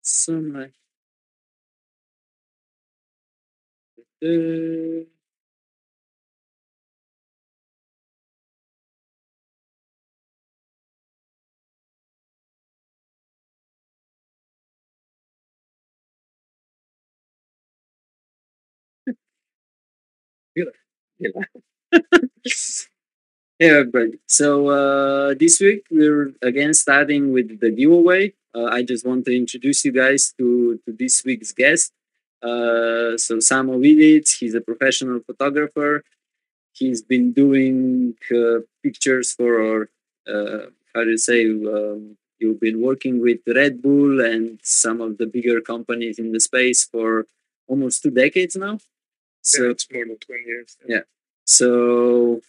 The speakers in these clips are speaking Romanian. Să mai Hey everybody, so this week we're again starting with the giveaway. I just want to introduce you guys to this week's guest. So Samo Vidic, he's a professional photographer. He's been doing pictures for, how do you say, you've been working with Red Bull and some of the bigger companies in the space for almost 2 decades now. So yeah, it's more than 20 years. Yeah. So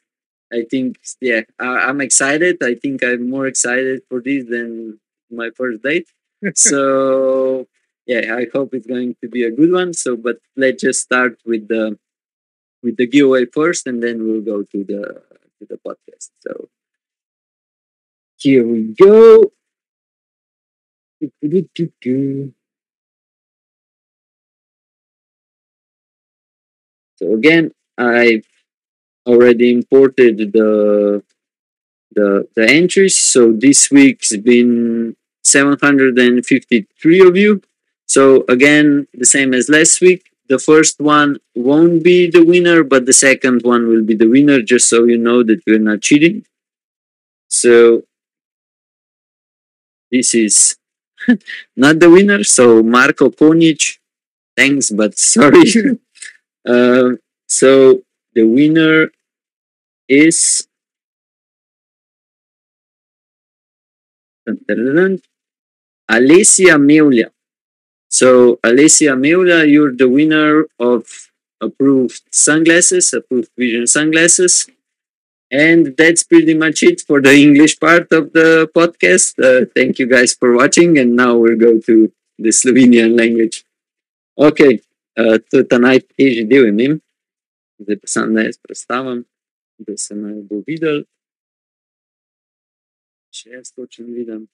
I think, yeah, I'm excited. I think I'm more excited for this than my first date. So yeah, I hope it's going to be a good one. So, but let's just start with the giveaway first, and then we'll go to the podcast. So here we go. So again, I've already imported the entries. So this week's been 753 of you. So again, the same as last week. The first one won't be the winner, but the second one will be the winner, just so you know that we're not cheating. So this is not the winner. So Marco Ponich, thanks, but sorry. So the winner is Alesia Miulia. So Alesia Miulia, you're the winner of approved sunglasses, approved vision sunglasses. And that's pretty much it for the English part of the podcast. Thank you guys for watching. And now we'll go to the Slovenian language. Okay. To najtežji del imam. Zdaj pa sam naj predstavim, da se naj bo videl. Če jaz točno vidim.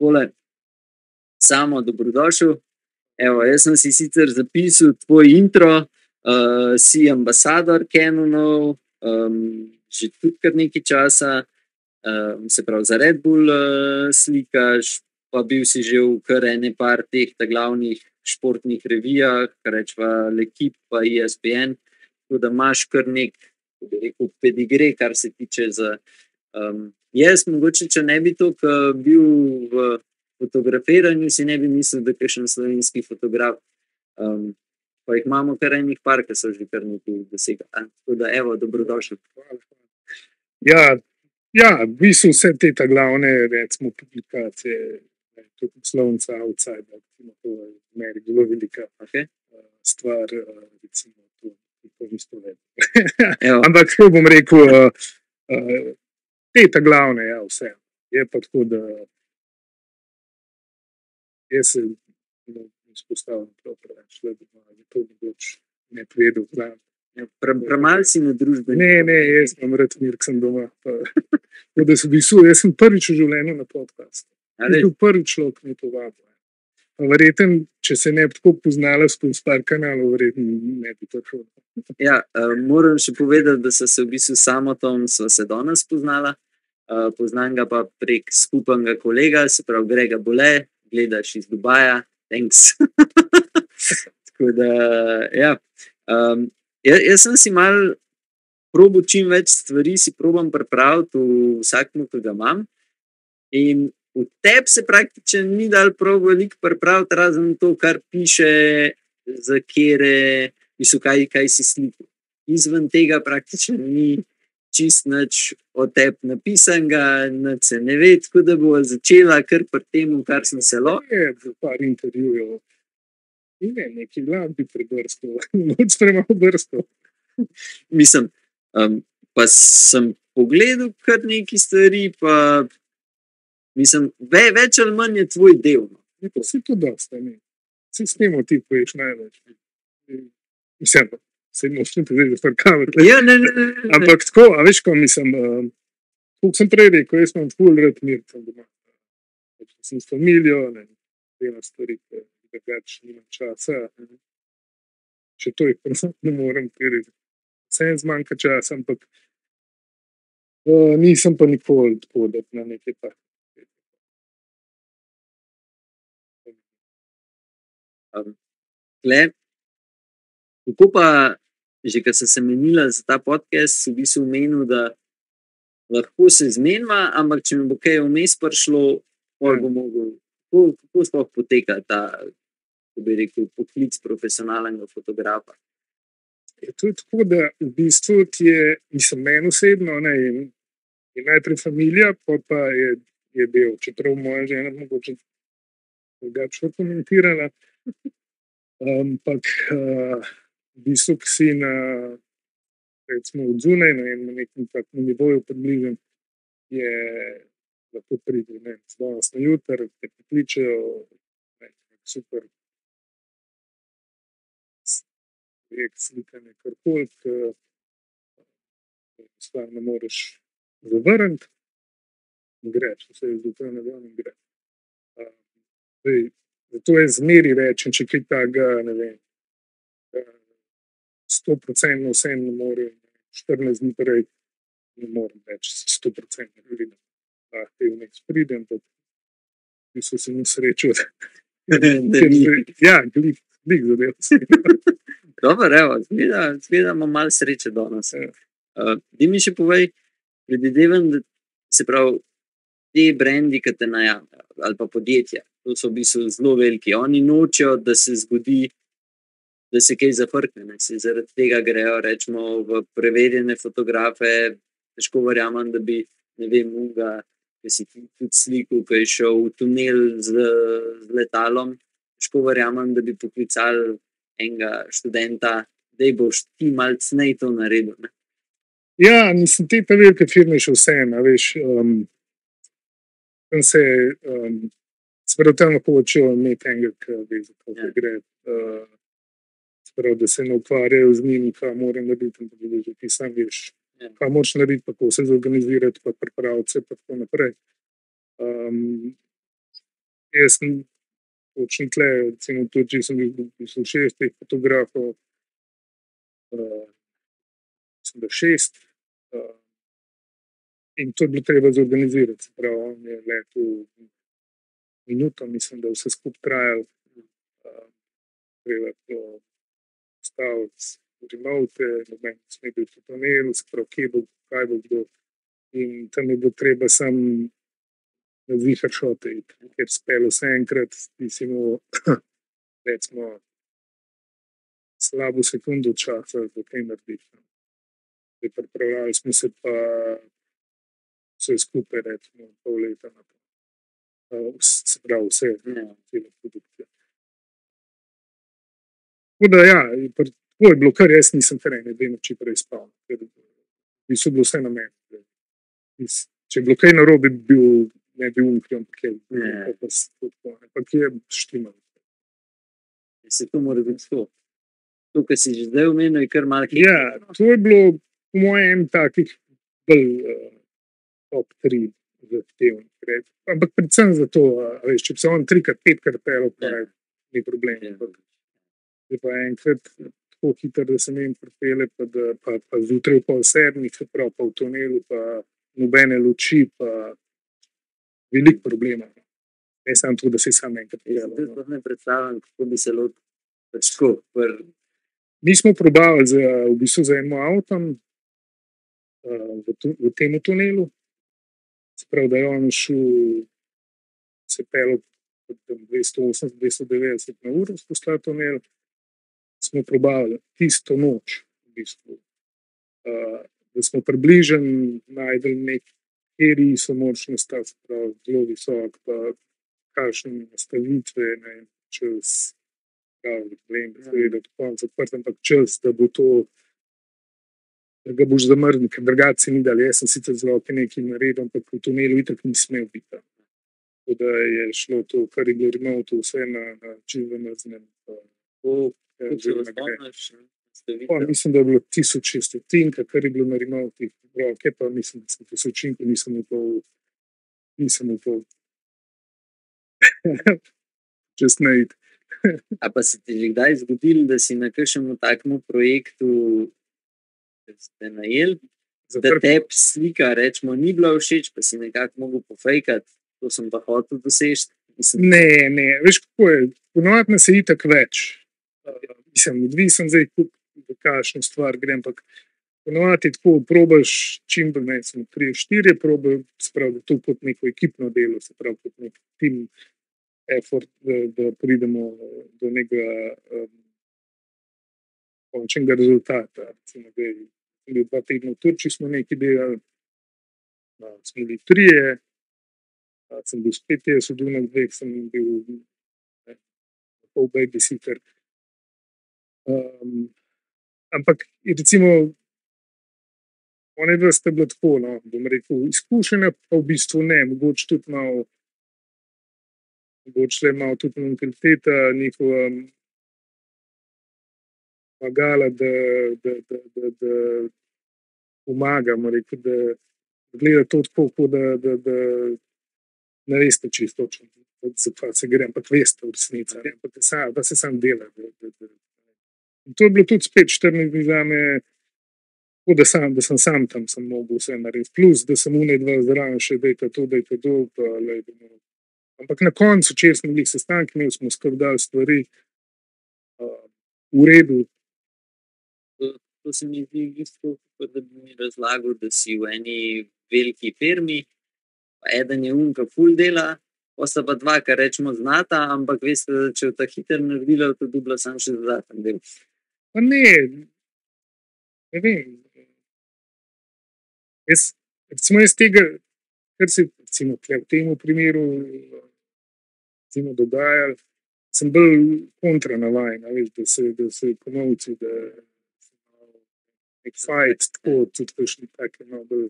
Tole, Samo, dobrodošel. Evo, jaz sem si sicer zapisal tvoj intro, si ambasador Canonov, že tudi kar nekaj časa, se pravi za Red Bull slikaš, pa bil si že v kar ene par teh glavnih športnih revijah, rečva l'ekipa, pa ESPN, tako da imaš kar nek, bi rekel, pedigre, kar se tiče za... jaz mogoče, če ne bi to, ko bil v fotografiranju, si ne bi mislil, da kakšen slovenski fotograf, pa jih imamo kar enih par, ki so že kar nekaj dosega. Tako da, evo, dobrodošel. Ja, v bistvu vse te glavne, recimo, publikacije, tudi slovnica, outsider, to je v meri zelo velika stvar, recimo, to isto vedno. Ampak tako bom rekel, teta glavne, ja, vse. Je pa tako, da jaz se izpostavljam prav preveč, da bi to mogoče ne povedal. Premal si na družbeni? Ne, jaz imam rad mir, ki sem doma. Jaz sem prvič v življenju na podcastu. Je bil prvi človek, ki me to vabil. Verjetno, če se ne bi tako poznala skozi par kanalov, verjetno ne bi tako. Ja, moram še povedati, da so se v bistvu Samo Tom sva se danes poznala. Poznam ga pa prek skupnega kolega, se pravi Grega Bole, gledaš iz Dubaja, thanks. Tako da, ja. Jaz sem si malo probil čim več stvari, si probam pripraviti v vsakmu, ki ga imam. In v tebi se praktično ni dal prav veliko pripraviti, razen to, kar piše, za kere, kaj si slikal. Izven tega praktično ni čist nič o tebi napisanega, nič se ne ve, tako da bo začela kar pri temu, kar sem se lahko. Je, za par intervjujev. Ne vem, nekaj glav bi prebrskal, moč premalo brskal. Mislim, pa sem pogledal kar nekaj stvari, pa mislim, več ali manj je tvoj del. Vse to dosta, ne. Vse s njemu ti poješ največ. Vse pa, 7 vidiš ar kameru. Ja, ne. Ampak tako, a veš, ko mislim, koliko sem prej rekel, jaz imam ful rad mir tam doma. Sem s familijo, ne, dela stvari, da več nimam časa. Če to je prvo, ne morem preriti. Vsem zmanjka časa, ampak nisem pa nikoli tako, da na nekaj pa. Tle, kako pa, že kad sem se menila za ta podcast, bi se omenil, da lahko se zmenjava, ampak če mi bo kaj vmes prišlo, pol bo mogel. Kako sploh poteka ta, ko bi rekel, poklic profesionalnega fotografa? To je tako, da v bistvu ti je, mislim, meni osebno, ne, je najprej familija, pa je del, čeprav moja žena mogoče drugače komentirala, ampak v bistvu, ki si na, recimo, odzunaj, na nekem takom nivoju približen, je lahko pridi, ne, danes na jutr, te pokličejo, ne, super projekt, slikanje, karkoli, stvar ne moreš zavrniti, greš, vse je zjutraj na dan in greš. Zato jaz zmeri rečem, če kaj takega, ne vem, 100% vsem ne more, 14 dni prej ne morem več, 100% ne vidim. Da te v nekaj pridem, da so se mi srečo, ja, glik zadev se. Dobar, evo, zgleda imam malo sreče danes. Daj mi še povej, predvidevam, da se pravi, te brendi, ki te najavljajo, ali pa podjetja, to so v bistvu zelo veliki. Oni nočejo, da se zgodi, da se kaj zafrkne. Zaradi tega grejo, rečemo, v preverjene fotografe. Težko verjamem, da bi, ne vem, Uga, ki si tudi slikal, ki je šel v tunel z letalom. Težko verjamem, da bi poklicali enega študenta, da boš ti malo cnej to naredil. Ja, mislim, te ta velike firme še vse, veš. Tam se, spravo tam lahko očejo imeti enega, ki gre, spravo, da se ne ukvarjajo z njimi, kaj moram narediti, da ti sam veš, kaj moraš narediti, pa kako se zorganizirati, pa pripraviti se, pa tako naprej. Jaz sem točno tle, recimo tudi, če sem bil 6 teh fotografov, mislim, da 6, in to je bilo treba zorganizirati, pravi, on je letel minuto, mislim, da vse skup trajal, treba to postaviti remote, nekaj smo bil v tunelu, sprav, kje bo, kaj bo kdo. In tam je bilo treba sam na zvihar šote iti, ker spelo vse enkrat, mislimo, recimo, slabo sekundo časa, da kaj narediti. Pripravljali smo se pa vse skupaj, recimo, pol leta naprej. Se pravi, vse, celo produkcija. Tako da, ja, tako je bilo, kar jaz nisem terene, dve noči prej spal, ker bi so bilo vse na meni. Če je bilo kaj narobe, ne bi umkljom, ampak je štimalo. Se to mora biti to. To, kar si že zdaj omenil, je kar malo. Ja, to je bilo v mojem takih bolj top 3 zahtevnih. Ampak predvsem zato, če bi se on 3-5 pelil, pa ni problem. Je pa enkrat tako hitro, da se meni pripelje, pa zjutraj v 6:30, pa v tunelu, pa nobene luči, pa veliko problema. Ne samo to, da se sam enkrat pelil. Jaz pa ne predstavljam, kako bi se lotil. Mi smo probavali v bistvu za eno avtom v tem tunelu. Sprav, da je on šel, se pelil 280-290 na uro spustila tunel, smo probavili tisto noč, v bistvu. Da smo približen najdeli nek eriji so močno stav, sprav, zelo visok, pa kakšne nastavitve, ne, čez, da je do konca odprt, ampak čez, da bo to, da ga boš zamrznil, ker drugače se ni dal. Jaz sem sicer zelo nekaj naredil, ampak v tunelu itak ni smel biti. Tako da je šlo to, kar je bilo remoto, vse na čim zamrznem. To, kar je bilo na gre. ste videli? Pa, mislim, da je bilo 1600, kar je bilo narimalo teh roke, pa mislim, da sem 1000, nisem upal. Just made. A pa se ti že kdaj zgodilo, da si na kakšnem takem projektu ste najeli, da te slika, rečemo, ni bila všeč, pa si nekako mogel pofejkati, to sem pa hotel doseči. Ne, veš kako je, ponovno se itak več. Mislim, odvisen zdaj, v kakšno stvar grem, ampak ponovno je tako, probaš čim bolj, ne, sem 3-4, probaš, se pravi, to kot neko ekipno delo, se pravi, kot nek team effort, da pridemo do nekega končnega rezultata. Recimo, da je bilo 2 tedna v Turčiji, smo nekaj delali, smo bili 3, sem bil spet jaz v Dunah 2, sem bil pol babysitter. Ampak, recimo, one dva sta bila tako, no, bom rekel, izkušena, pa v bistvu ne, mogoče tudi malo, tudi mentaliteta njihova pomagala, da pomagamo, rekel, da gleda to tako, da ne veste čisto točno, da se gre, ampak veste v resnici, da se sam dela. In to je bilo tudi spet 14 dni zame, da sem sam tam sem mogel vse narediti. Plus, da sem unaj 2 zraven še, dajte to, pa lejdemo. Ampak na koncu, če smo bili sestanki, imeli smo skrbdali stvari v redu. To se mi zdi isto, da bi mi razlagal, da si v eni veliki firmi, pa eden je unka ful dela, pa sta pa 2, kar rečemo znata, ampak veste, da če ta hiter naredila, to dubla sam še dodaten del. Pa ne vem. Jaz tega, kar se recimo v tem primeru recimo dogajalo, sem bolj kontranavajen, da se komovci, da se malo nek fajt, tako tudi kakšni take malo bolj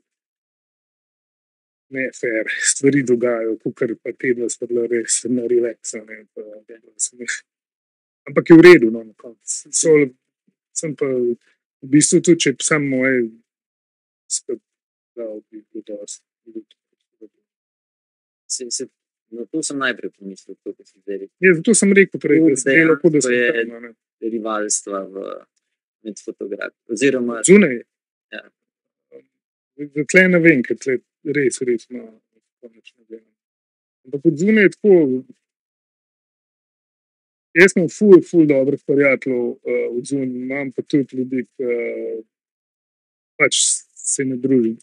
nefer stvari dogajajo, kakor pa te dva sta bila res na relaksa. Ampak je v redu, no, na koncu. Sem pa v bistvu tudi, če sam moje skrb dal bi dosti. Na to sem najprej pomislil, to, ko si zdaj rekel. Zato sem rekel prej, da sem delal, kot da sem tam. To je rivalstva med fotografi. Zunaj. Ja. Tle ne vem, ker tle res ima nekaj ne vem. Ampak od zunaj je tako, jaz imam ful dobrih prijateljev od zunaj, imam pa tudi ljudi, ki pač se ne družim.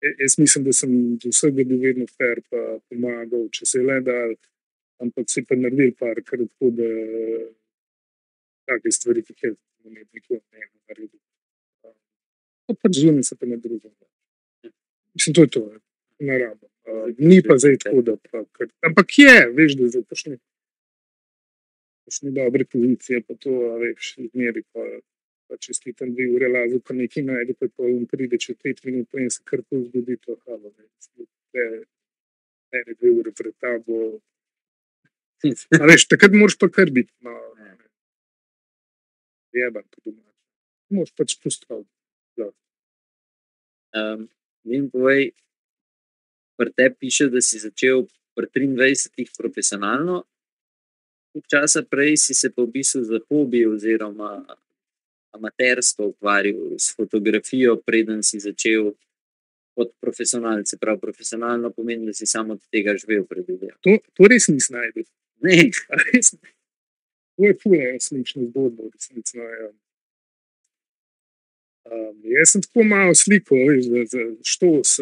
Jaz mislim, da sem do vsega bil vedno fair, pa pomagal, če se je le dal, ampak si pa naredil par, kar tako, da take stvari, ki je nekaj ne naredil. To pač zunaj se pa ne družim. Mislim, to je to, naravno. Ni pa zdaj tako, da pa kar. Ampak je, veš, da zdaj pošli dobre pozicije, pa to, veš, izmeri pa. Pa če si tam 2 ure lazel, pa nekaj najde, pa jim pride, če 5 minut, pa jim se kar pol zgodi to, hvala, ne, 2 ure pred tabo. A veš, takrat moraš pa kar biti, no, jeban pa domač. Moraš pač postaviti. Vem, povej, pri te piše, da si začel pri 23-ih profesionalno, v časa prej si se pa v bistvu za hobi oziroma amatersko ukvarjal s fotografijo, preden si začel kot profesionalc. Se pravi, profesionalno pomeni, da si samo od tega živel predvidel. To res nisem najdel. Ne. To je fulej slično zgodbo, resnično. Jaz sem tako malo sliko, veš, da štos,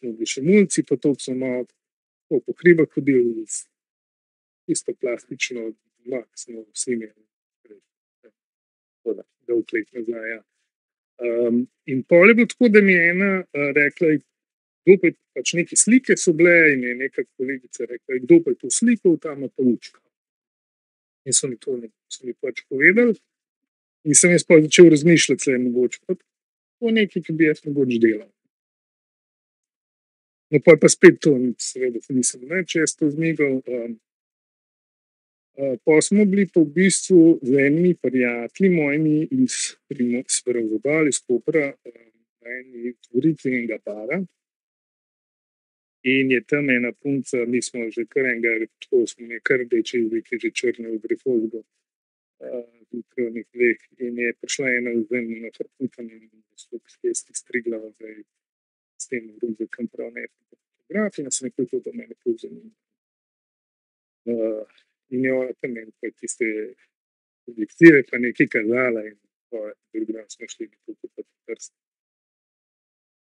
smo bili še mulci, pa to smo malo po hribah hodili, isto plastično, vlak smo vsi imeli. Dolglet nazaj, ja. In pol je bilo tako, da mi je ena rekla, kdo pa je, pač neke slike so bile, in je neka kolegica rekla, kdo pa je to slikal, tam je pa učka. In so mi to pač povedali. In sem jaz pa začel razmišljati, se je mogoče, pa to nekaj, ki bi jaz mogoče delal. No, pa spet to, seveda, nisem več, jaz to zmigal. Pa smo bili pa v bistvu z enimi prijatelji mojimi iz Sverozobal, iz Kopra, na eni tvorici enega bara. In je tam ena punca, mi smo že kar enega, tako smo nekaj rdeče izlike, že črne v grefozgo, v krvnih dveh. In je prišla ena vzemljena hrputana in je striglava zdaj s tem ruzekom prav ne fotografi, in se nekaj to do mene povzemljena. In je ona tam ena, ki se objektive pa nekaj kazala in drugega smo šli nekako pa prst.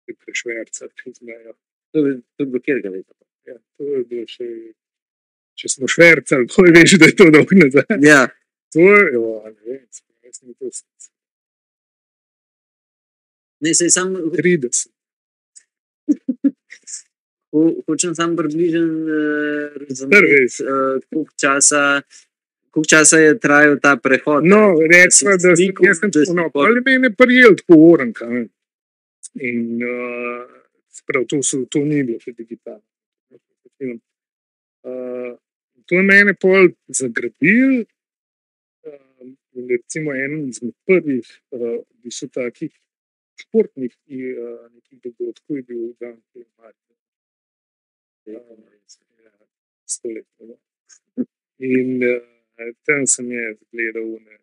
Se prešverca, izmejo. To je bilo kjer ga leta. Ja, to je bilo še, če smo švercali, to je veš, da je to dolgo nazaj. Ja. To je, ne vem, jaz sem to srce. Ne, sej sam... 30. Hočem sam približen razumeti, koliko časa je trajal ta prehod. No, rečva, da sem, jaz sem ponopal, ali me je ne prijel tako oran kamen. In... Prav, to ni bilo še digitalno. To je mene pol zagrabil. In recimo eno izmed prvih, bi so takih športnih nekih dogodkov je bil dan filmarja. Stoletno. In tam sem je zgledal one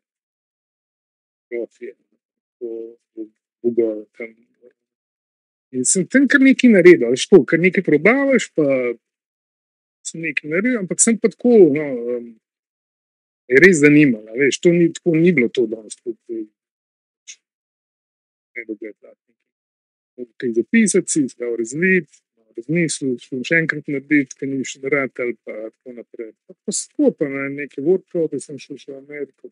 profije. Google tam. In sem tam kar nekaj naredil, ali što, kar nekaj probavaš, pa sem nekaj naredil, ampak sem pa tako, no, je res zanimala, veš, to ni, tako ni bilo to danes, tudi ne dogled lati. Kaj zapisati si, zdaj razviti, razmislil, šlo še enkrat narediti, kaj ni še narediti, ali pa tako naprej. Pa tako, pa na neke workshope sem šel še v Ameriko.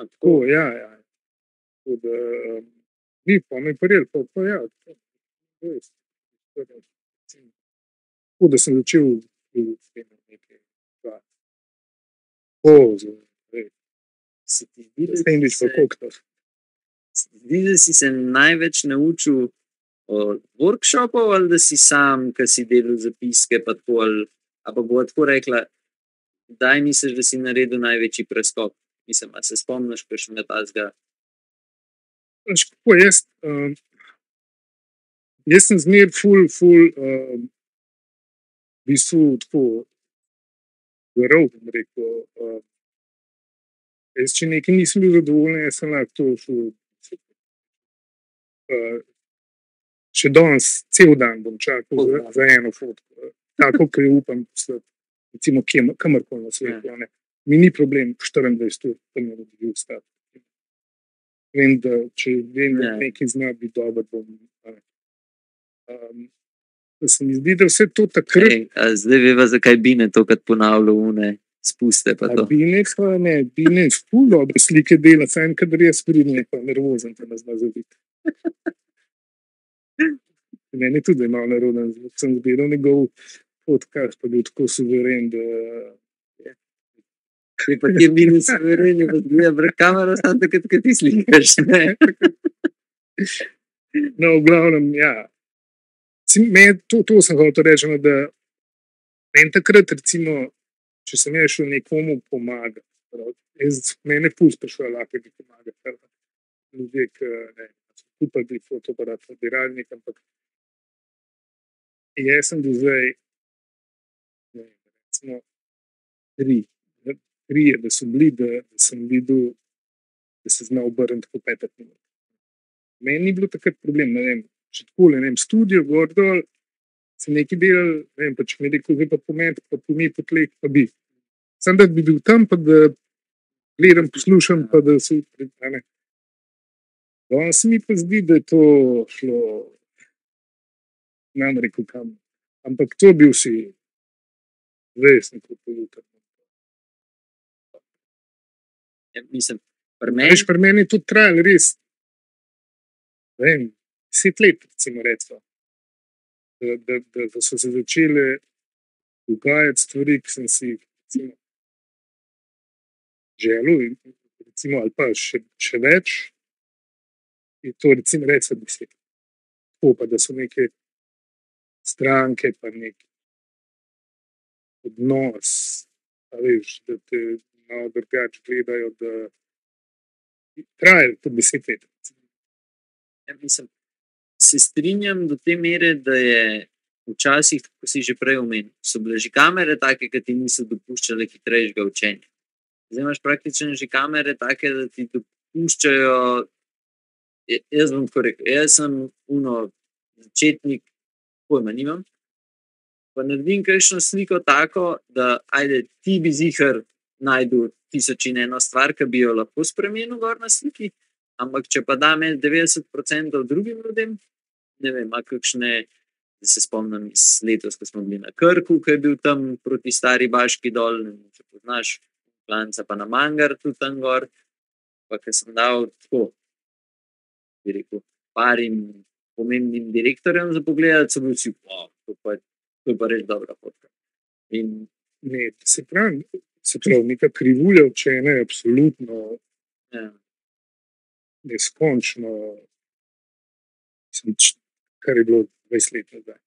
Tako, ja. Tako da, ni, pa me je parel, pa ja, tako da sem začel videti s tem nekaj stvari. O, zelo, da si se največ naučil od workshopov ali da si sam, ki si delal zapiske, pa tako, ali pa bo tako rekla, kdaj misliš, da si naredil največji preskok? Mislim, a se spomniš kakšnega tazga? Kako jaz sem zmer ful, v bistvu tako zarov, bom rekel, jaz če nekaj nisem bil zadovoljen, jaz sem lahko to šel, še danes, cel dan bom čakal za eno fotko, tako, ki jo upam poslati, recimo kamorkoli na svetu, mi ni problem 24 ur, tam je dobil vstati. Vem, da če vem, da nekaj zna biti dober, bom. Se mi zdi, da vse to takrat... Zdaj veva, zakaj Bine tokrat ponavlja une spuste pa to. Bine pa ne, Bine je ful dobre slike dela, sam kadar jaz pridem, pa nervozen, pa ne zna zaviti. Mene tudi je malo naroden, sem zbiral njegov podcast, pa bil tako suveren, da... Pa ti je Bine suveren, pa zgleda brez kamera, sam takrat, kaj ti slikaš, ne? No, v glavnem, ja. To sem hotel reči, da meni takrat, recimo, če sem jaz šel nekomu pomagati, mene ful sprašujejo, lahko bi pomagati. Ljudje, ki so kupili fotoaparat, nabiralnik, ampak jaz sem do zdaj, ne vem, recimo, trije, da so bili, da sem videl, da se zna obrniti po 5 minut. Meni ni bilo takrat problem, ne vem, še tako, ne vem, studio, gor dol, sem nekaj delal, ne vem, pa če mi rekel, zdaj pa pometi, pa po mi potlek, pa bi. Sam da bi bil tam, pa da gledam, poslušam, pa da se predane. On se mi pa zdi, da je to šlo, nam rekel kam, ampak to bil si res nekaj pojutrno. Mislim, pri meni... Veš, pri meni je to trajalo res, ne vem, 10 let, recimo, recimo, da so se začele dogajati stvari, ki sem si recimo želil, recimo, ali pa še več, je to recimo recimo 10. Tako pa, da so neke stranke, pa nek odnos, veš, da te malo drgače gledajo, da traje tudi 10 let. Ja, mislim, se strinjam do te mere, da je včasih, tako si že prej omenil, so bile že kamere take, ki ti niso dopuščale hitrejšega učenja. Zdaj imaš praktično že kamere take, da ti dopuščajo, jaz bom tako rekel, jaz sem začetnik, pojma nimam, pa naredim kakšno sliko tako, da ajde, ti bi zihar najdu 1001 stvar, ki bi jo lahko spremenil gor na sliki, ampak če pa da med 90% drugim ljudem, ne vem, a kakšne, da se spomnim iz letos, ko smo bili na Krku, ko je bil tam proti stari Baški dol, če poznaš, Planca pa na Mangar tudi tam gor, pa ko sem dal tako, bi rekel, parim pomembnim direktorjem za pogledati, so bili vsi, wow, to je pa res dobra fotka. In ne, se pravi, neka krivulja učenja je absolutno neskončno, kar je bilo 20 let nazaj.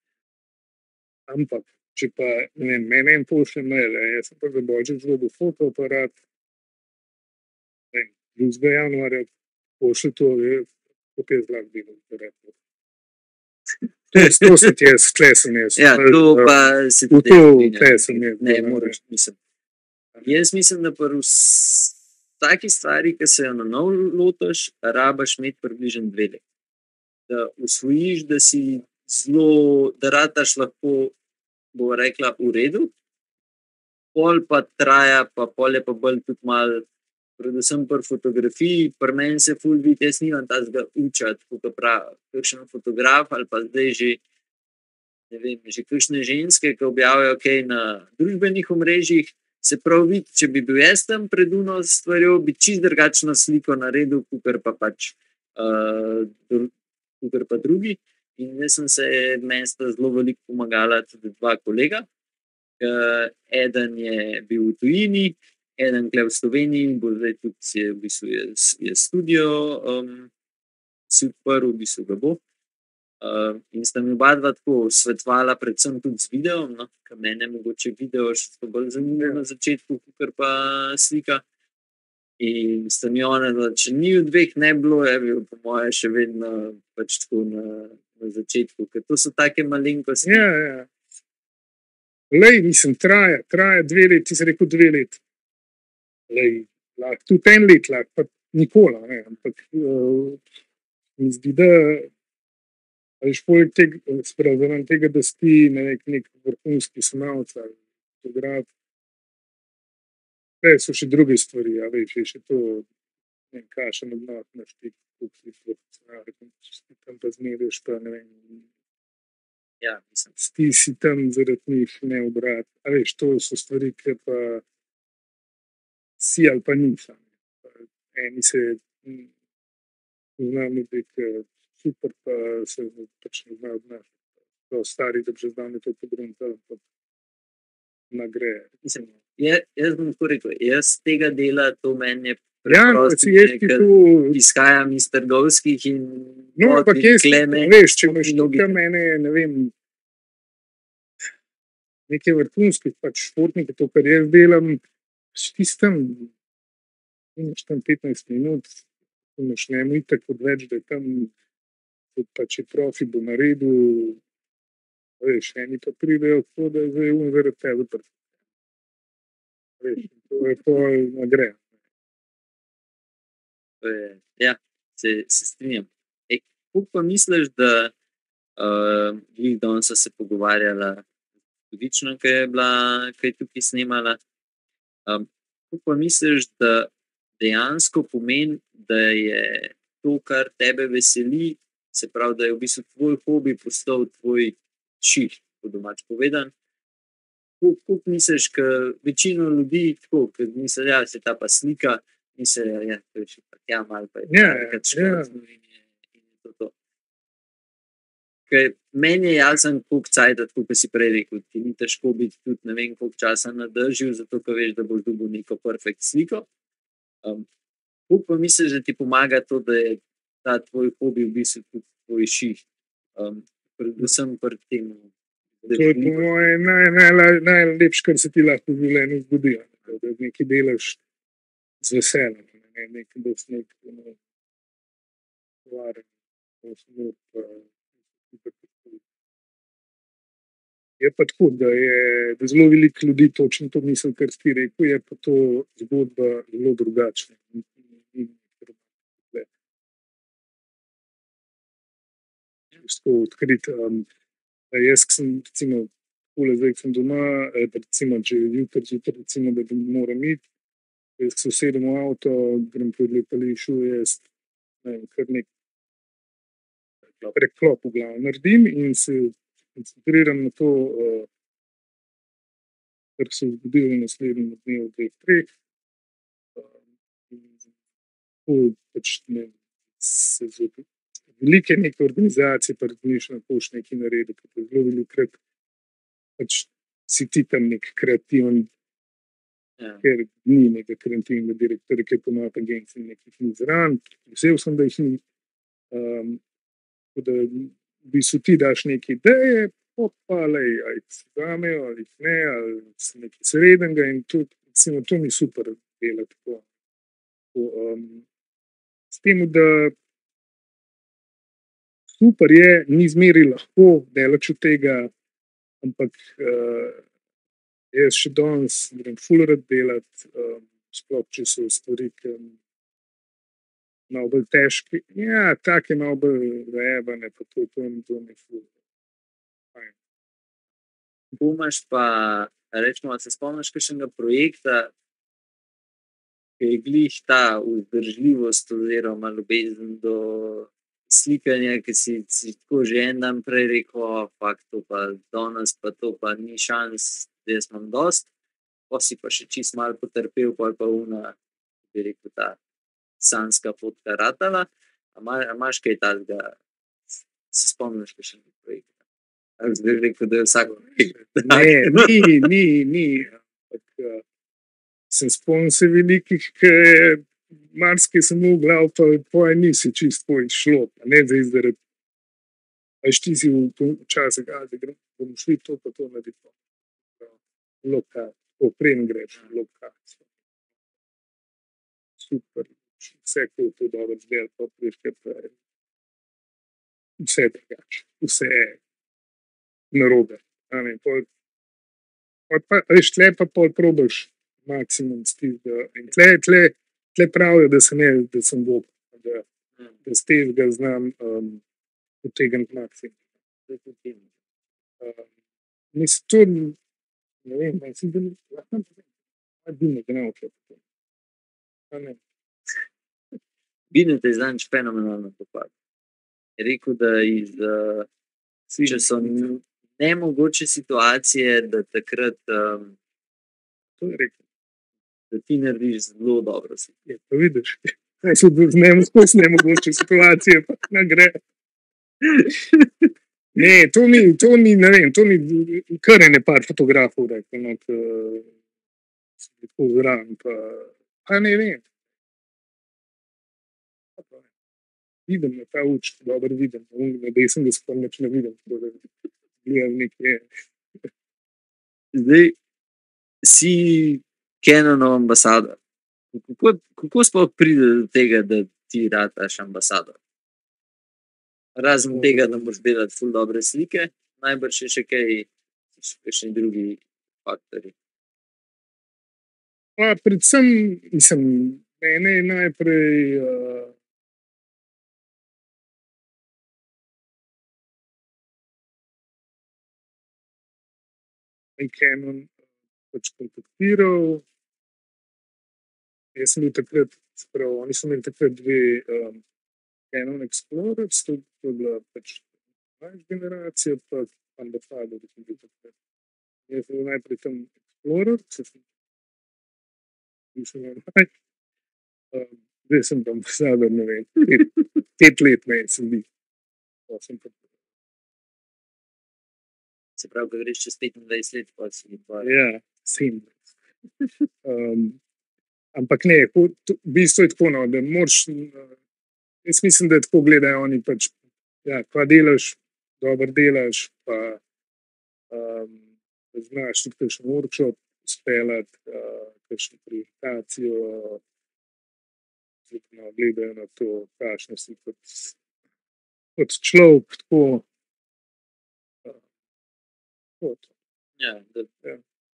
Ampak, če pa, ne vem, mene en pošlje mail, jaz sem pa za božič zlobil fotoaparat, ne vem, 2. januarja pošlje to, kako je zlak bilo, da rekel. To se ti jaz, Ja, to pa se ti jaz. Ne, moraš, mislim. Jaz mislim, da pa vsaki stvari, ki se jo na nov lotaš, rabaš imeti približen 2 leta. Da usvojiš, da si zelo, da rataš lahko, bo rekla, v redu, pol pa traja, pa pol je pa bolj tudi malo, predvsem pri fotografiji, pri meni se ful vidi, jaz nimam tazga učati, kako pravi, kakšen fotograf ali pa zdaj že, ne vem, že kakšne ženske, ki objavijo kaj na družbenih omrežjih, se prav vidi, če bi bil jaz tam preduno stvarjo, bi čist drugačno sliko naredil, kakor pa pač kakor pa drugi. In jaz sem se, meni sta zelo veliko pomagala tudi 2 kolega. Eden je bil v tujini, eden je v Sloveniji, bo zdaj tudi v bistvu je studio, si odprl, v bistvu ga bo. In sta mi oba dva tako svetovala, predvsem tudi z videom, no, ker mene mogoče video še tako bolj zanimivo na začetku, kakor pa slika. In sta mi ona, da če ni v 2 ne bilo, je bil po moje še vedno pač tako na začetku, ker to so take malenkosti. Ja. Lej, mislim, traja 2 leti, ti si rekel 2 leti. Lej, tudi 1 let, pa nikola, ne, ampak mi zdi, da veš, poleg tega, spravo tega, da si nek vrhunski snemalec ali fotograf, te so še druge stvari, a veš, je še to, ne vem, kašen odnos na štik, tam pa zmerješ, pa ne vem, ja, mislim, ti si tam zaradi njih neobrat, a veš, to so stvari, ki pa si ali pa nisam. Eni se znam nekaj super, pa se pač ne znajo odnašati. To stari, da bi že zdavne to pogruntali, pa nagreje. Mislim, jaz bom tako rekel, jaz tega dela, to meni je preprosto, nekaj izhajam iz trgovskih in potnih kleme. Veš, če imaš tukaj mene, ne vem, nekaj vrhunskih, pač športnike, to, kar jaz delam, ti si tam, imaš tam 15 minut, imaš njemu itak odveč, da je tam, pa če profi bo naredil, veš, eni pa pridejo tako, da je zdaj zaradi te zaprti. Veš, to je to nagrejeno. Ja, se strinjam. Kako pa misliš, da jih danes se pogovarjala odlično, kaj je tukaj snemala, kako pa misliš, da dejansko pomeni, da je to, kar tebe veseli, se pravi, da je v bistvu tvoj hobi postal tvoj ših, po domač povedan. Kako misliš, ker večino ljudi tako, ker misliš, ja, se ta pa slika, misliš, ja, to je še pa tja malo, pa je nekaj škrat in to. Ker meni je jasen, koliko cajta, tako, ko si prej rekel, ti ni težko biti tudi, ne vem, koliko časa nadržil, zato, ko veš, da boš dobil neko perfekt sliko. Kako pa misliš, da ti pomaga to, da je ta tvoj hobi v bistvu tudi tvoj ših? Predvsem pred tem. To je po moje najlepše, kar se ti lahko v življenju zgodi. da nekaj delaš z veseljem, ne nekaj, da si nekaj uvaren, da si nekaj. Je pa tako, da zelo veliko ljudi točno to misli, kar ti rekel, je pa to zgodba zelo drugačna. Odkriti. Jaz, ki sem recimo, kule zdaj, ki sem doma, recimo, če jutri, recimo, da moram iti, jaz se usedem v avto, grem po odlepališču, jaz kar nek preklop v glavu naredim in se koncentriram na to, kar se je zgodilo v naslednjem dnevu, dveh, treh. In pač ne se zgodilo. Velike neke organizacije, pa razmišljam, da boš nekaj naredil, ki je zelo velikrat, pač si ti tam nek kreativen, ker ni nekaj kreativnega direktorja, ki je pomal agencij nekih ni zran, vzel sem, da jih ni. Da v bistvu ti daš neke ideje, ali se zamejo, ali ne, ali se nekaj srednega in to mi super dela tako. S tem, da super je, ni zmeri lahko delač od tega, ampak jaz še danes grem ful rad delati, sploh če so stvari, ki malo bolj težke. Ja, take malo bolj zajebane, pa to mi je ful. Bumaš pa, rečemo, se spomniš kakšnega projekta, ki je glih ta vzdržljivost oziroma ljubezen do slikanja, ki si tako že en dan prej rekel, fakt to pa danes, pa to pa ni šans, da jaz imam dost, pa si pa še čist malo potrpel, pa je pa una, bi rekel, ta sanska fotka ratala. A imaš kaj takega, se spomniš kaj še nekaj projekta? Ali zdaj rekel, da je vsako projekt? Ne, ni. Sem spomnil se velikih, ki marsikaj sem v glav, pa poje nisi čist pojih šlo, pa ne zdaj zaradi. Až ti si včasih, da bomo šli to, pa to naredimo. Oprem greš, lokacijo. Super, vse ko to dobro zgleda, pa preškrat vse drugače, vse je narobe. Veš, tle pa pol probaš maksimum stizda in tle tle pravijo, da sem dober, da s tega znam potegniti maksimum. Mislim, to ne vem, da si delil, da ne oče. Bine te je znanč fenomenalno popad. Rekel, da če so nemogoče situacije, da takrat to je rekel, da ti narediš zelo dobro si. Je, pa vidiš. Skozi nemogoče situacije, pa ne gre. Ne, to mi kar je nekaj fotografov, rekel, tako zraven, pa ne vem. Vidim na ta uč, dobro vidim, na desem, da skoraj neč ne vidim, tako da gledam nekje. Zdaj, si Canonov ambasador. Kako sploh pride do tega, da ti rataš ambasador? Razen tega, da moraš delati ful dobre slike, najbrž je še kaj, še kakšni drugi faktori. Predvsem, mislim, mene je najprej Canon pač kontaktiral. Jaz sem bil takrat, spravo, oni so imeli takrat dve Canon Explorers, to je bila pač največ generacija, pa ambasador, da sem bil takrat. Jaz sem bil najprej tam Explorer, zdaj sem pa ambasador, ne vem, 5 let ne sem bil. Se pravi, ko greš čez 25 let, pa si bil. Ja, 27. Ampak ne, bistvo je tako, da moraš, jaz mislim, da tako gledajo oni pač, ja, kva delaš, dobro delaš, pa znaš tudi kakšen workshop speljati, kakšno projektacijo, gledajo na to, kakšno si kot človek, tako.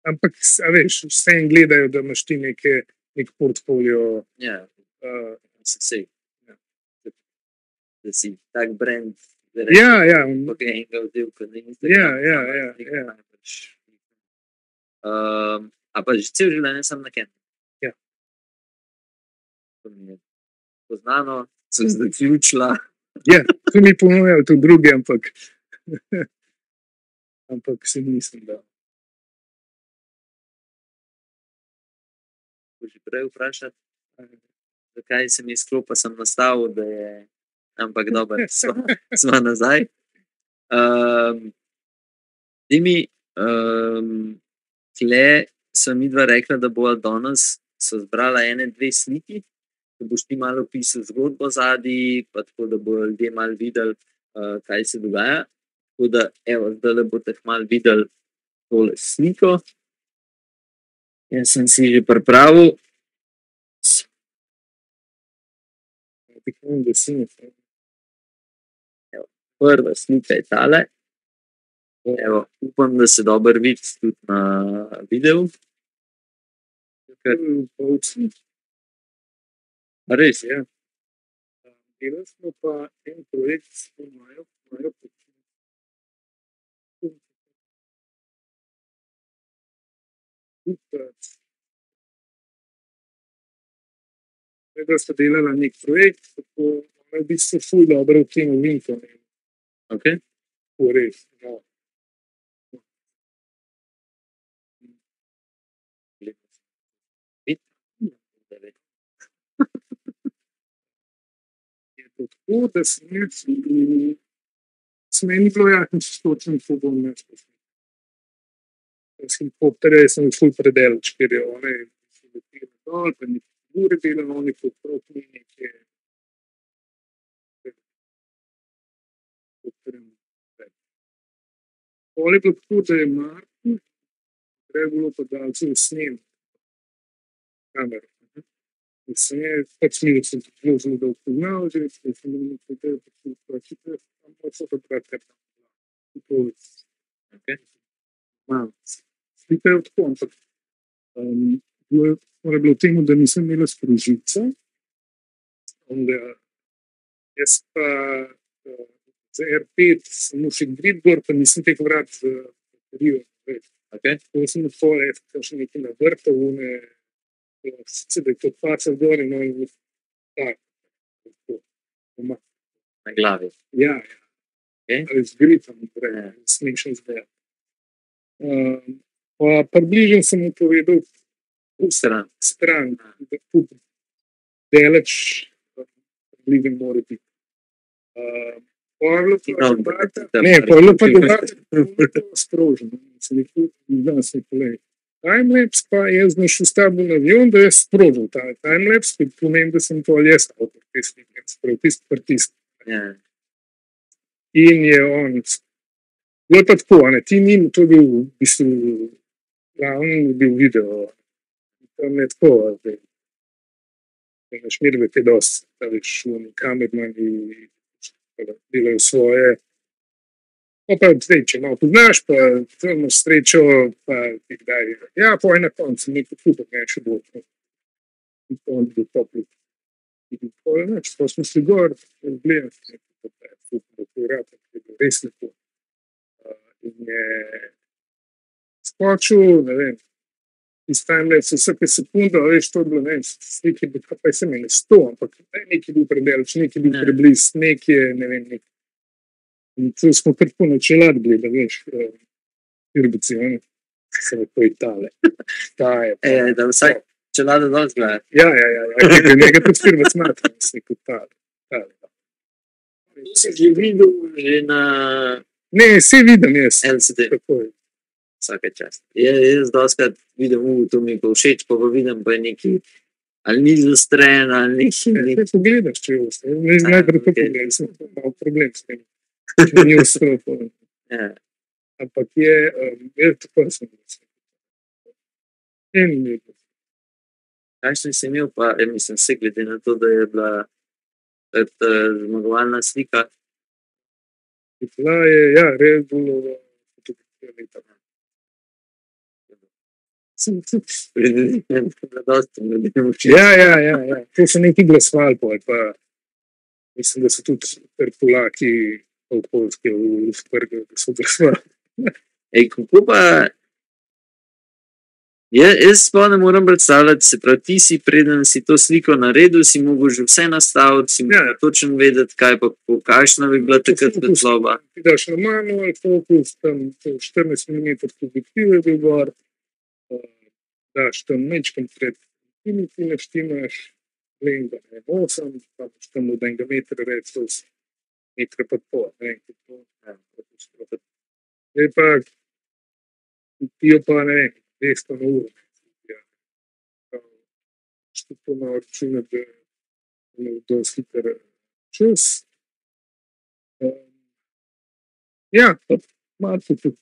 Ampak, a veš, vse jim gledajo, da imaš ti nek portfolio. Ja, vse. Da si tak brand, da rečem, pa ga enega oddelka na Instagram. Ja. A pa že cel življenje sem na Canonu. Ja. To mi je poznano, sem zaključila. Ja, to mi ponujajo tudi druge, ampak se nisem dal. Ko že prej vprašati, zakaj se mi izklopa, sem nastavil, da je, ampak dober, sva nazaj. Dimi, tle so mi dva rekla, da bova danes so zbrala ene, dve sliki, da boš ti malo pisal zgodbo zadnji, pa tako, da bojo ljudje malo videli, kaj se dogaja. Tako da, evo, zdaj boste malo videli tole sliko. Jaz sem si že pripravil. Evo, prva slika je tale. Evo, upam, da se dobro vidi tudi na videu. Res, ja. Delali smo pa en projekt s Majo, da sta delala nek projekt, tako ona v bistvu ful dobro v tem ovinko. Okej. Tako res, no. Je to tako, da se meni bilo jasno, če stočen, ko bom ne spoznal. S helikopterja sem v ful predelač, ker je one helikopterja dol, pa nekaj ure delano, oni podprotni nekaj. Pol je bilo tako, da je Marko, treba bilo pa dal cel snem. Kamero. In sem je, pač mi je se zelo zelo dal poznal, že sem bilo nekaj del, pa sem vprašal, ampak so pa pratkrat. Okej. Slika je tako, ampak mora bilo temu, da nisem imela sprožilca. Jaz pa za R5 samo še grid gor, pa nisem teh vrat baterijo. Tako sem od pol F-ka še nekaj navrtal, sicer da je to faca gor in on je tako. Na glavi. Ja, z gridom smešen zdaj. Približen sem mu povedal stran, da tudi delač približen mora biti. Povelo pa dobata, to sproženo, se nekaj danes ne kolej. Timelapse pa je znaš ustavil na avion, da je sprožil ta timelapse, kot pomeni, da sem to ali jaz avtor te slike, spravil pritisk. In je on bilo pa tako, ti njim, to je bil, v bistvu, glavno je bil video, tam je tako, da imaš mirve te dosti, da veš, oni kamermani delajo svoje. Pa zdaj, če malo poznaš, pa tam imaš srečo, pa ti kdaj, ja, pa je na koncu, nekaj kupak, ne, še bolj. In to on bi topil. In tako je nač, pa smo se gor, gledali, nekaj pa je kupak, da to je rad, da je res lepo. In je skočil, ne vem, iz timelapse vsake sekunde, veš, to je bilo, ne vem, slike bi, pa je se mene 100, ampak nekaj bil predelač, nekaj bil prebliz, nekaj, ne vem, nekaj. In to smo kar tako načelati gledali, veš, irbici, ne, se je to Itale. Da vsak čelada dol zgleda. Ja, nekaj tudi firma smatra, mislim, kot Itale. To si že videl že na... Ne, vse vidim jaz. LCD. Tako je. Vsaka čast. Jaz doskrat vidim, to mi je pa všeč, pa vidim, pa je nekaj, ali ni zastren, ali nekaj. Kaj pogledaš, če je ostro. Najprej to pogledam, sem imel problem s tem. Če ni ostro, pa ne. Ampak je tako sem. En nekaj. Кажется, семил, pa mislim se glede na to, da je bila zmagovalna slika. Bila je, ja, Red Bullova fotografija leta. Ja. To so neki glasovali pol, pa mislim, da so tudi Polaki okoljske v Krku, da so glasovali. Ej, kako pa... Jaz sploh ne moram predstavljati, se pravi, ti si, preden si to sliko naredil, si mogel že vse nastaviti, si mogel točno vedeti, kaj pa kakšna bi bila takrat svetloba. Ti daš na manual fokus, tam 14 mm objektiv je bil gor, daš tam mečkam pred infiniti, naštimaš lengda 1.8, pa boš tam od enega metra recus, metra pa pol, ne, pa ti jo pa ne vem, 200 na uro. Što ima računa, da je dosti hiter čas. Ja, malo tudi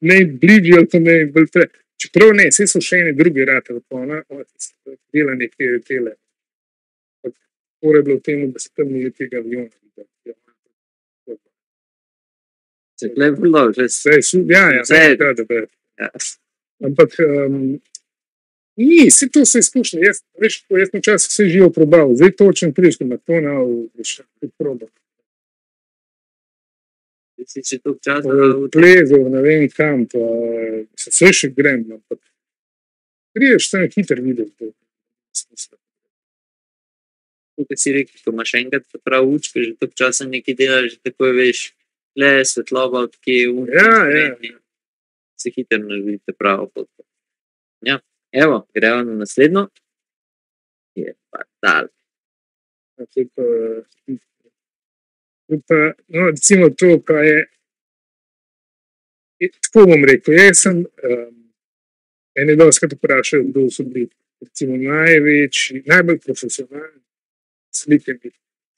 najbližje, ali to ne bolj treba. Čeprav ne, vse so še ene druge rate dopolna, dela nekaj tele. Mora je bilo v temu, da se tam ni tega aviona. Se je bilo, že se. Ja, da bi. Ampak, ni, vse to so izkušnje, veš, jaz na čas vse živo probal, zdaj točen prideš na Matona, veš, tudi probal. Plezov, ne vem kam, pa se vse še grem, ampak prideš tam hiter videl. Tukaj si rekel, ko imaš enkrat prav učko, že tako časa nekaj delaš, že tako veš, le svetloba, odkje je unaj. Se hitro naredite pravo fotko. Ja, evo, gremo na naslednjo. Je pa dal. No, recimo to, kaj je, tako bom rekel, jaz sem, ene doskrat vprašal, kdo so bili, recimo, največji, najbolj profesionalni slikani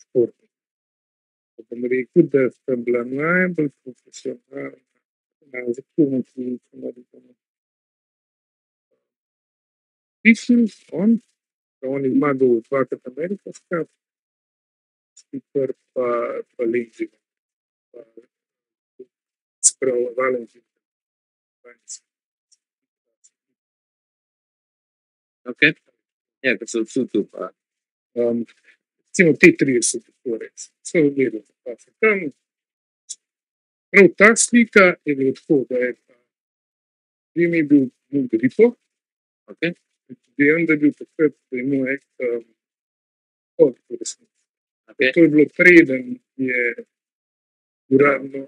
športniki. Bom rekel, da sem bila najbolj profesionalna zaključno, ki je naredil. Pišil, on ima do dvakrat Amerika skrati, Skipper pa Lenzig, pa spravo Valenzig. Ok, ja, kot so vsi tu pa. Recimo, te 30 korec, vse ogledal, pa se tam. Prav ta slika je bilo tako, da je primi bil gripo, da je bil takrat, da je imel od resnici. To je bilo preden je uradno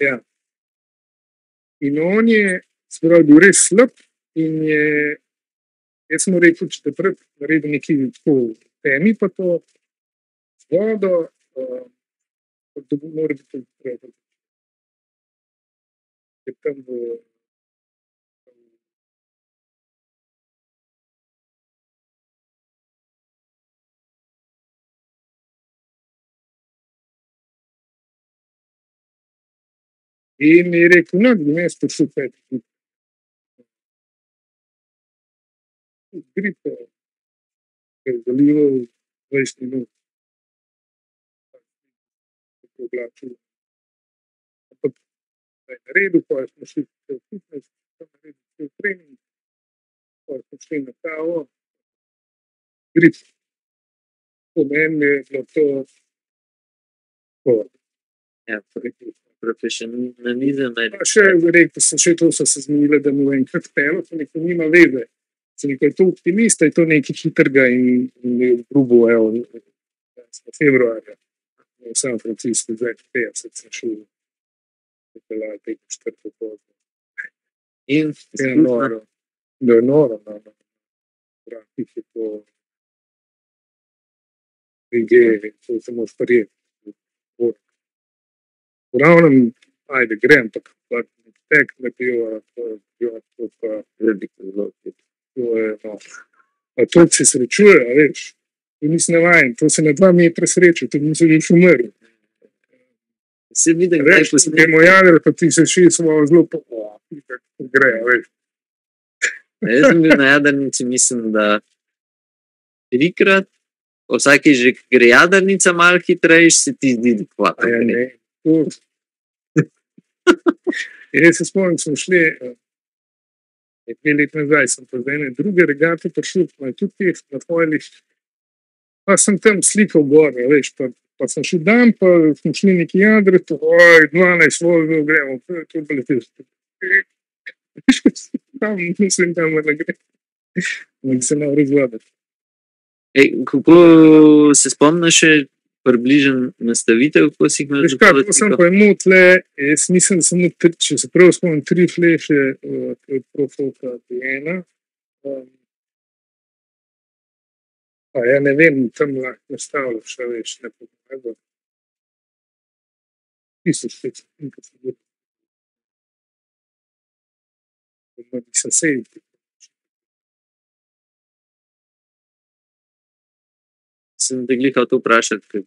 ta. In on je bil res slab in je, jaz sem rekel, če takrat naredil nekaj tako temi, pa to vodo, da bo mora biti prebral. Je tam v... In je rekel, no, da me spet šupet. Gripo, ker je zalival 20 minut. Oblačil. Ampak da je naredil, ko smo šli v fitness, ko smo naredili v trening, ko smo šli na kavo, grip. Po meni je bilo to povod. Ja, profesionalizem. Pa še, rekel sem, še to so se zmenile, da mu enkrat pelo, to neko nima veze. Neko je to optimista, je to nekaj hitrga in grubo, evo, februarja. V San Francisco, zdaj 50 sem šel, je bila tega četrta pozna. In? Je noro. Da je noro, nama. Vratih je to IG, to se moš prijeti. V ravnem, ajde, grem, tako tek ne piva, to pa veliko zelo. To je noro. A to se srečuje, a veš? To nisem navajen, to se na 2 metra sreče, to nisem že umrl. Se vidim, da je poslednji. Gremo jadr, pa ti se še svojo zelo po... Grejo, veš. Jaz sem bil na jadrnici, mislim, da 3-krat. Vsake že gre jadrnica malo hitreje, se ti zdi, da je Jaz se spomnim, smo šli, dve leti nazaj, sem pa za ene druge regate prišel, pa tudi teh na tvojih, pa sem tam slikal gor, veš, pa sem šel dan, pa smo šli neki jadre, to, 12 vozil gremo, to bi letel. Tam, mislim, tam ne gre. Nek se nam razvladati. Kako se spomniš še približen nastavitev, kako si jih imel? Veš kaj, sem pa imel tle, jaz nisem samo, če se prav spomnim, 3 fleše od Profoka P1. Pa ja ne vem, tam lahko nastavljaš, še več, ne pomagam. 1500, nekaj se bo. Nisem sediti. Sem te glihal to vprašati, ker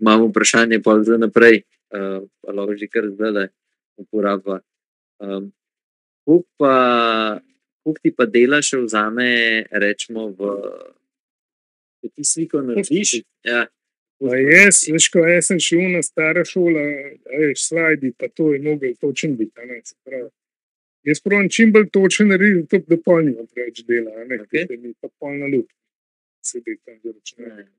imamo vprašanje pa zdaj naprej, pa lahko že kar zdaj uporabljava. Koliko ti pa dela še vzame, rečemo, da ti sliko narediš? Ja. Jaz, veš, ko jaz sem šel na stara šola, veš, slajdi, pa to je mogel točen biti, a ne, se pravi. Jaz pravim, čim bolj točen naredil, to da pol nimam preveč dela, a ne, ki se mi pa pol na lup. Sedi tam za računalnik,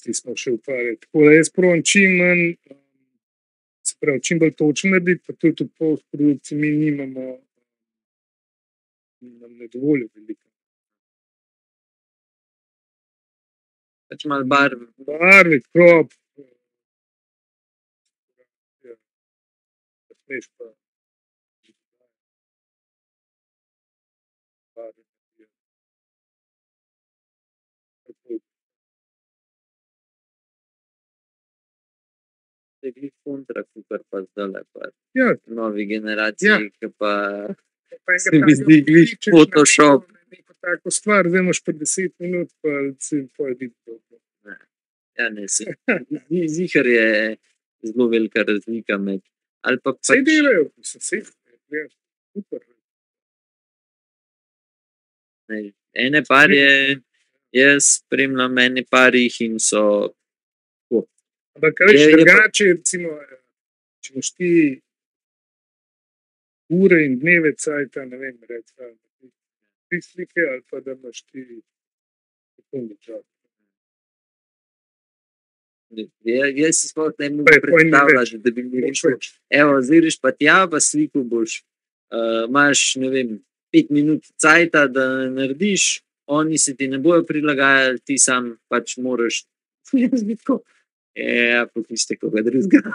ti smo še ukvarjali. Tako da jaz pravim, čim manj, se pravi, čim bolj točno narediti, pa tudi v postprodukciji mi nimamo, nam ne dovoljo veliko. Pač malo barve. Barve, krop. Smeš pa. Glih kontra, kukar pa zdaj pa novi generaciji, ki pa se mi zdi glih Photoshop. Neko tako stvar, zdaj imaš pa 10 minut, pa se poje videl. Ja, ne, se zihar je zelo velika razlika med, ali pa pač. Vse delajo, mislim, vse delajo, super. Ene par je, jaz spremljam ene par jih in so. Ampak, kaj veš, drugače, recimo, če moš ti ure in dneve cajta, ne vem, recimo, tri slike ali pa da imaš ti sekundi čas. Jaz si sploh ne mogu predstavljati, da bi mi rešil. Evo, ziriš pa tja, pa sliku boš. Imaš, ne vem, 5 minut cajta, da narediš, oni se ti ne bojo prilagajali, ti sam pač moraš. Jaz bi tako. Ja, pokličite koga drugega.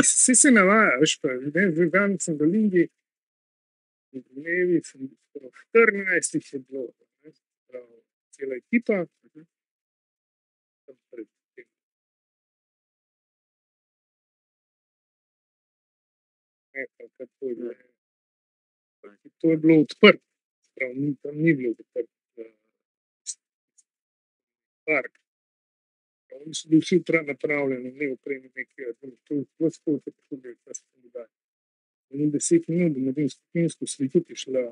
Vsi se navaja, veš pa, zdaj sem do Lingi, in dnevi sem bilo 14, jih je bilo, cela ekipa. To je bilo odprt, tam ni bilo odprt. Park. Oni so bili vsi napravljeni, ne opremi nekaj, to je zelo skoče, kako bi ta skandaj. In 10 minut, da naredim skupinsko sliko, ki šla.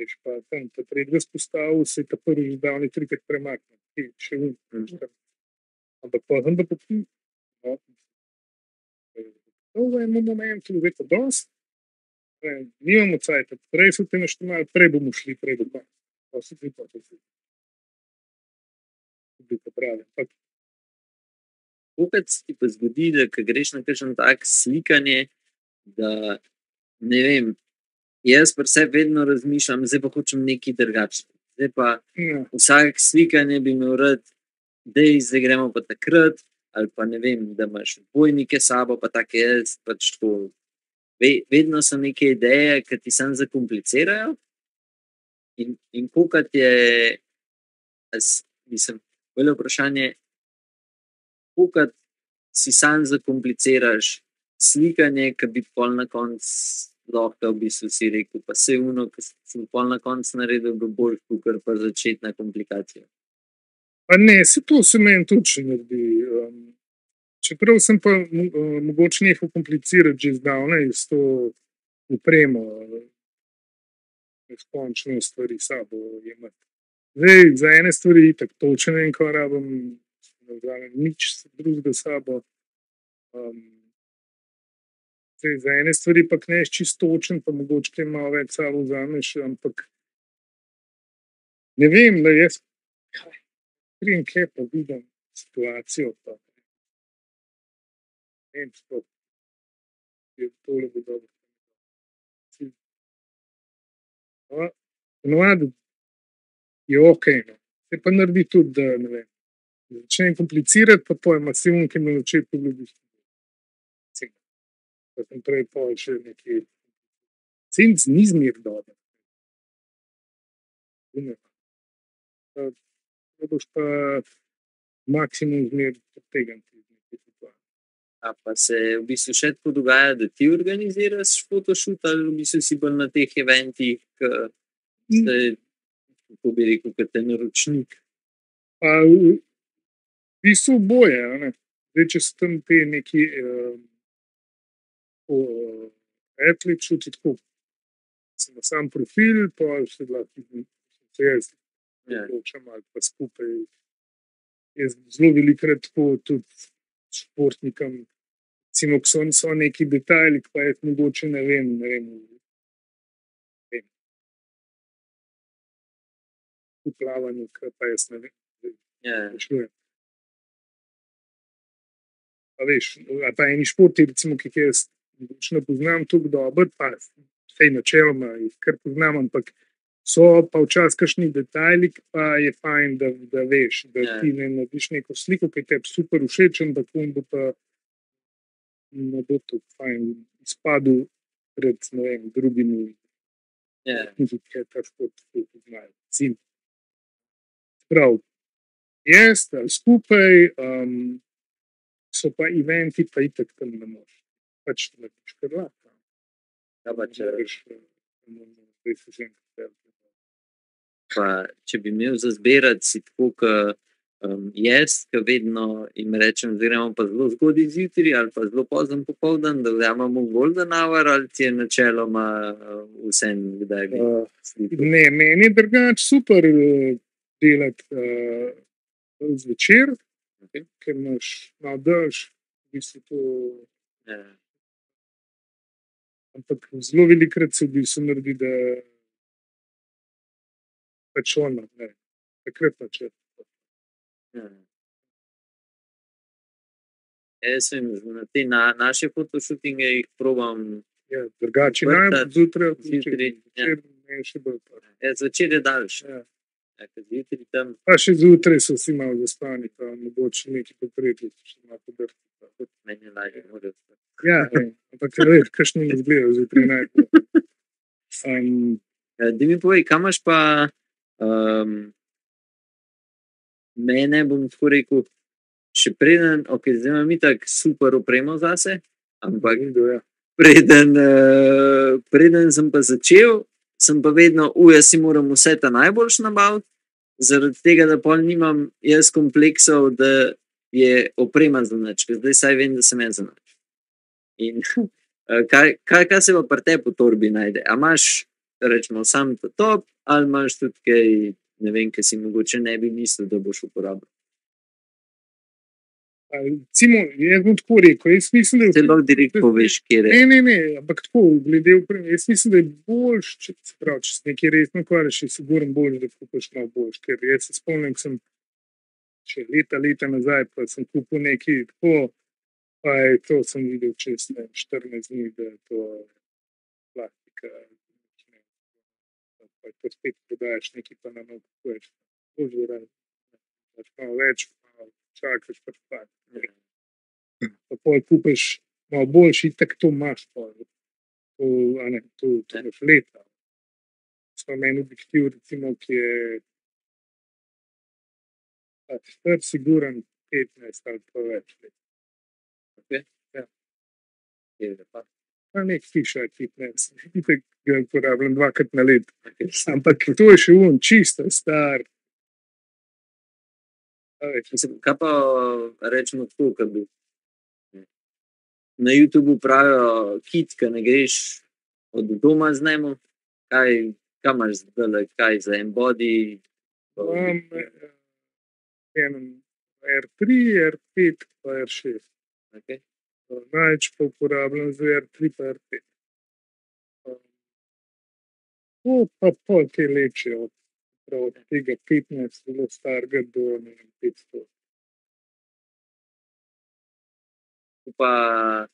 Veš pa tam, ta predga spostavil, se je ta prvi izdavni trikrat premaknil, ki še vun. Ampak pa tam, da potem, to v enem momentu, veta dost, nimamo cajta, prej so te naštemali, prej bomo šli, prej bo pa. Pa so tri pa to sliko. Koliko se ti pa zgodi, da ko greš na kakšen tak slikanje, da ne vem, jaz pa vse vedno razmišljam, zdaj pa hočem nekaj drugačnega. Zdaj pa vsak slikanje bi imel rad, dej, zdaj gremo pa takrat, ali pa ne vem, da imaš bojnike sabo, pa tako jaz, pač to. Vedno so neke ideje, ki ti sam zakomplicirajo in koliko je, mislim, bolje vprašanje, koliko si sam zakompliciraš slikanje, ki bi pol na konc lahko v bistvu si rekel, pa se uno, ki si pol na konc naredil, bo bolj kukar pa začetna komplikacija. Pa ne, se to se meni tudi naredi. Čeprav sem pa mogoče nehal komplicirati že zdavnaj s to upremo, neskončno stvari sabo jemati. Zdaj, za ene stvari itak točno ne vem, ko rabim, nič drugega sabo. Zdaj, za ene stvari pa kneš čisto točen, pa mogoče kaj malo več sabo vzameš, ampak ne vem, da jaz krijem kaj pa vidim situacijo pa. Ne vem, spod je tole bo dobro. Ponovadi je ok, no. Se pa naredi tudi, da ne vem, začnem komplicirati, pa pojma si on, ki me loče pogledih. Pa sem prej pojel še nekaj. Senc ni zmer dober. To boš pa maksimum zmer tegan ti nekaj situacije. A pa se v bistvu še tako dogaja, da ti organiziraš photoshoot ali v bistvu si bolj na teh eventih, kako bi rekel, kot ten naročnik? V bistvu oboje, ne? Zdaj, če so tam te neki atlet šuti tako, sem na sam profil, pa še da se jaz odločam ali pa skupaj. Jaz zelo velikrat tako tudi športnikam, recimo, ko so neki detajli, pa jaz mogoče ne vem, v plavanju, pa jaz ne vem, počujem. A veš, ali pa eni športi, recimo, ki jaz ne poznam tako dobro, pa vsej načeloma jih kar poznam, ampak so pa včasih kakšni detajli, pa je fajn, da veš, da ti ne narediš neko sliko, ki te super všeč, ampak on bo pa ne bo to fajn izpadel pred, ne vem, drugimi, ki ta šport poznajo. Prav, jaz ali skupaj, so pa eventi, pa itak tam ne moraš. Pač ne boš kar lahko. Ja, pa če če bi imel za zbirati, si tako, ki jaz, ki vedno jim rečem, zgremo pa zelo zgodaj zjutri ali pa zelo pozem popoldan, da vzamemo golden hour ali ti je načeloma vsem, kdaj bi slipil? Ne, meni je drugač super delati zvečer, ker imaš malo dež, v bistvu to. Ampak zelo velikrat se v bistvu naredi, da pač ona, ne, takrat načet. Jaz sem na te naše photoshootinge jih probam. Ja, drugače najbolj zjutraj, ne še bolj pa. Zvečer je daljše. Pa še zjutraj so vsi malo zaspani, pa mogoče nekaj potrebiti, še malo podrti. Meni je lažje, morajo spati. Ja, ampak veš, kakšni izgledajo zjutraj najbolj. Da mi povej, kam imaš pa mene, bom tako rekel, še preden, ok, zdaj imam itak super opremo zase, ampak preden sem pa začel, sem pa vedno, jaz si moram vse ta najboljš nabaviti, zaradi tega, da pol nimam jaz kompleksov, da je oprema za nič, ker zdaj saj vem, da sem jaz za nič. In kaj se pa pri tebi v torbi najde? A imaš, rečemo, sam to top, ali imaš tudi kaj, ne vem, kaj si mogoče ne bi mislil, da boš uporabil? Recimo, jaz bom tako rekel, jaz mislim, da je... Celo direkt poveš, kjer je. Ne, ampak tako, glede upreme, jaz mislim, da je boljš, če se pravi, če se nekaj resno kvariš, je siguren boljš, da kupaš malo boljš, ker jaz se spomnim, ko sem še leta nazaj, pa sem kupil nekaj tako, pa je to, sem videl čez 14 dni, da je to plastika, pa je to spet prodajaš nekaj, pa nam kupuješ, boljš da malo več, čakaš pa spati. Pa pol kupeš malo boljši, tako to imaš pol. To imaš leta. Smo meni objektiv, recimo, ki je star siguran 15 ali pa več let. Ok? Ja. Kjer je pa? Pa nek fiša 15. Itak ga uporabljam 2-krat na let. Ampak to je še čisto star. Kaj pa rečemo tako, ko bi Na YouTubu pravijo kit, ki ne greš od doma z njim, kaj imaš zdaj, kaj za Embody? R3, R5 pa R6. Okay. Največ pa uporabljam za R3 pa R5. To pa pol te leče od tega 15 zelo starega do 500. Pa,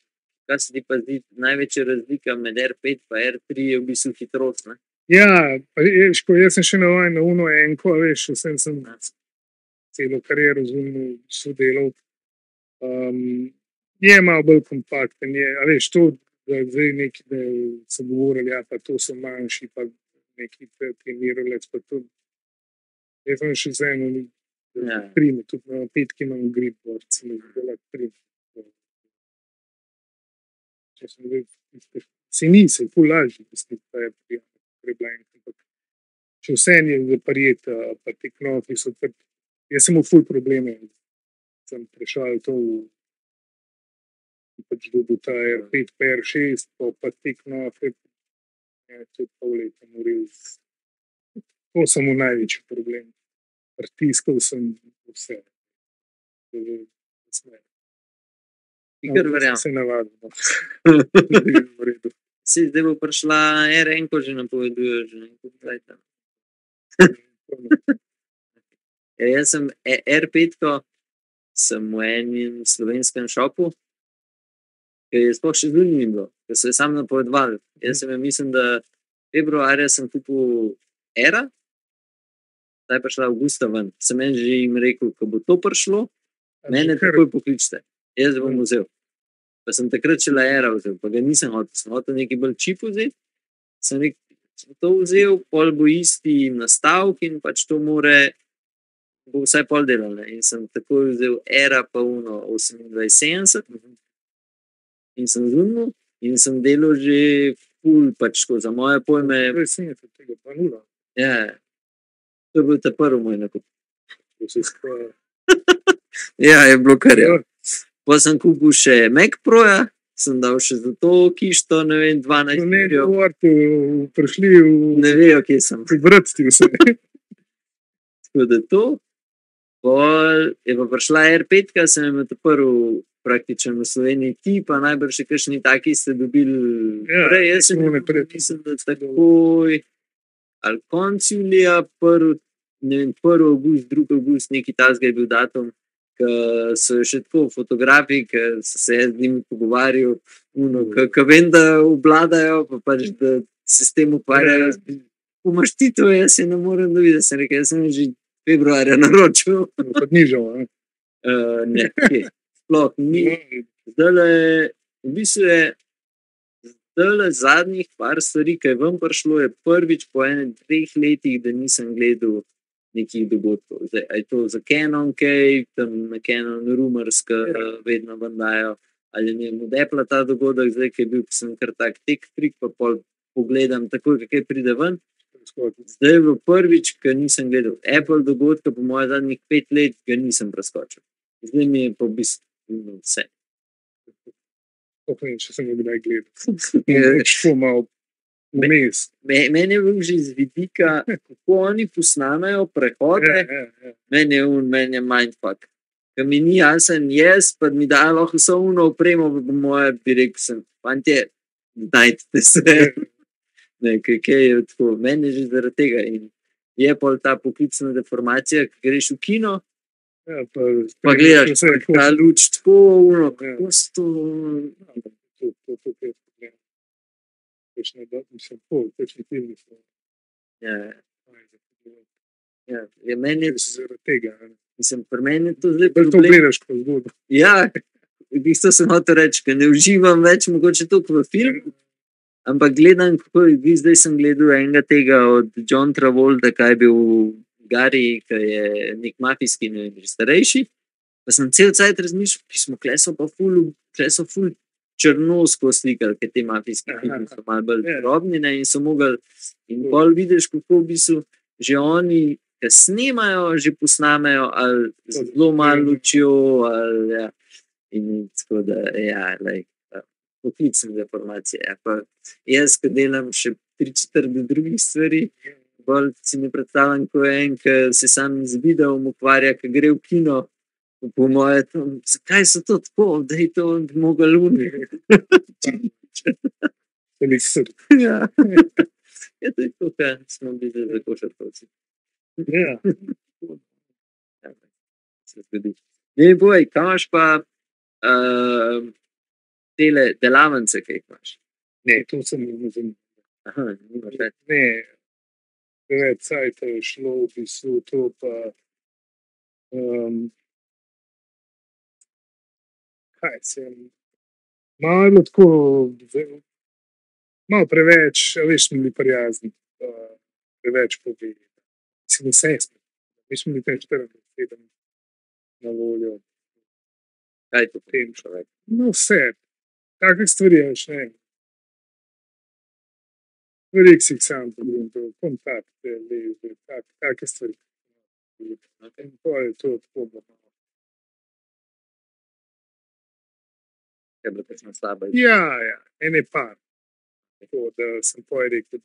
kaj se ti pa zdi, največja razlika med R5 pa R3 je v bistvu hitrost, ne? Ja, jaz sem še navajen na uno enko, veš, vsem sem celo kariero zunil sodelov. Je malo bolj kompakten, je, a veš, to, da zdaj neki, da so govorili, ja, pa to so manjši, pa neki tremirolec, pa to, jaz sem še z eno primi, tudi imamo petki, imamo grip, recimo, zelo primi. Se nisem, ful lažji, če vse je zaparjet, pa te knofi so tvrdi. Jaz sem v ful probleme, sem prešal to, pač dobil ta R5, pa R6, pa te knofi, tudi pol leta moril. To sem v največji problem. Pritiskal sem vse. Se navadimo. Si zdaj bo prišla R1, ko že napoveduje, že nekaj zdaj tam. Jaz sem R5-ko, sem v enem slovenskem šopu, ki je sploh še zunaj ni bilo, ki so je sam napovedovali. Jaz sem mislim, da februarja sem kupil R-a, zdaj je prišla avgusta ven. Sem en že jim rekel, ko bo to prišlo, mene takoj pokličite. Jaz bom vzel. Pa sem takrat šele era vzel, pa ga nisem hotel. Sem hotel nekaj bolj čip vzeti. Sem rekel, sem to vzel, pol bo isti nastavk in pač to more, bo vsaj pol delal. In sem takoj vzel era pa uno 2870 in sem zunil in sem delal že ful, pač ko za moje pojme. 2870 tega pa nula. Ja, to je bil ta prvi moj nakup. Ja, je blokarjal. Pa sem kupil še Mac Pro-ja, sem dal še za to kišto, ne vem, 12 milijo. No, ne, prišli v... Ne vejo, kje sem. Vrtstil se. Tako da to. Pol je pa prišla R5-ka, sem imel to prvi praktičen v Sloveniji ti, pa najbrž še kakšni taki ste dobili prej. Jaz sem mislim, da takoj ali konc julija, ne vem, 1. avgust, 2. avgust, neki tazga je bil datum. So jo še tako fotografi, ki so se jaz z njimi pogovarjal, ki vem, da obladajo, pa pač, da se s tem ukvarjajo. Pomaš ti to, jaz se ne moram dovideti, da sem rekel, jaz sem že februarja naročil. Pa nižal, ne? Ne, sploh ni. Zdaj, v bistvu je, zdaj zadnjih par stvari, kaj vam prišlo, je prvič po enem 2 letih, da nisem gledal nekih dogodkov. Zdaj, je to za Canon kaj, tam na Canon Rumors, ki vedno vandajo, ali ne vem, odepla ta dogodek, zdaj, ki je bil, ki sem kar tak tek trik, pa pogledam takoj, kaj pride ven. Zdaj je bilo prvič, ki nisem gledal Apple dogodka, po mojih zadnjih 5 let, ga nisem preskočil. Zdaj mi je pa v bistvu vse. Če sem ga kdaj gledal. Šlo malo. Meni je bil že iz vidika, kako oni posnamejo prehode, meni je mindfuck. Ker mi ni jasen jaz, pa mi dajo lahko vso uno opremo, bo moja bi rekel sem, fantje, dajte se. Nekaj, kaj je tako, meni je že zaradi tega. In je pol ta poklicna deformacija, ki greš v kino, pa gledaš, ta luč tako, uno, kako se to... Točno, da mislim, točni filmi so. Ja, meni je... Zaradi tega, ne? Mislim, pri meni je to zdaj problem. Da to gledaš kot zgodbo. Ja, isto sem hotel reči, ker ne uživam več mogoče toliko v filmu, ampak gledam, kako je, zdaj sem gledal enega tega od John Travolta, kaj je bil v Gariji, kaj je nek mafijski, ne vem, starejši, pa sem cel cajt razmišljal, ki smo kleso pa ful črnosko slikali, ker te mafijske filme so malo bolj drobni in so mogli, in bolj vidiš, kako v bistvu že oni, ki snemajo, že posnamejo, ali zelo malo lučjo, ali ja, in tako da, ja, poklicna deformacija. Ja, pa jaz, ko delam še 3/4 drugih stvari, bolj si mi predstavljam, ko je en, ki se sam z videom ukvarja, ki gre v kino, po moje, tam, zakaj so to tako, da je to mogel uniti. Ja, to je to, kaj smo bili za košarkovci. Ja. Se zgodi. Ne boj, kaj imaš pa tele delavnice, kaj imaš? Ne, to sem ne zanimljiv. Aha, nimaš več. Ne, preveč sajta je šlo v bistvu to pa kaj sem malo tako malo preveč, a veš, mi bili prijazni, preveč povedali. Mislim, vse smo. Mi smo bili tam 47 na voljo. Kaj to potem človek? No vse. Takih stvari je še ne. Velik si jih sam pogledam, kontakte, leze, take stvari. In to je to tako. Je bila kakšna slaba izgleda? Ja, ene par. Tako, da sem poje rekel,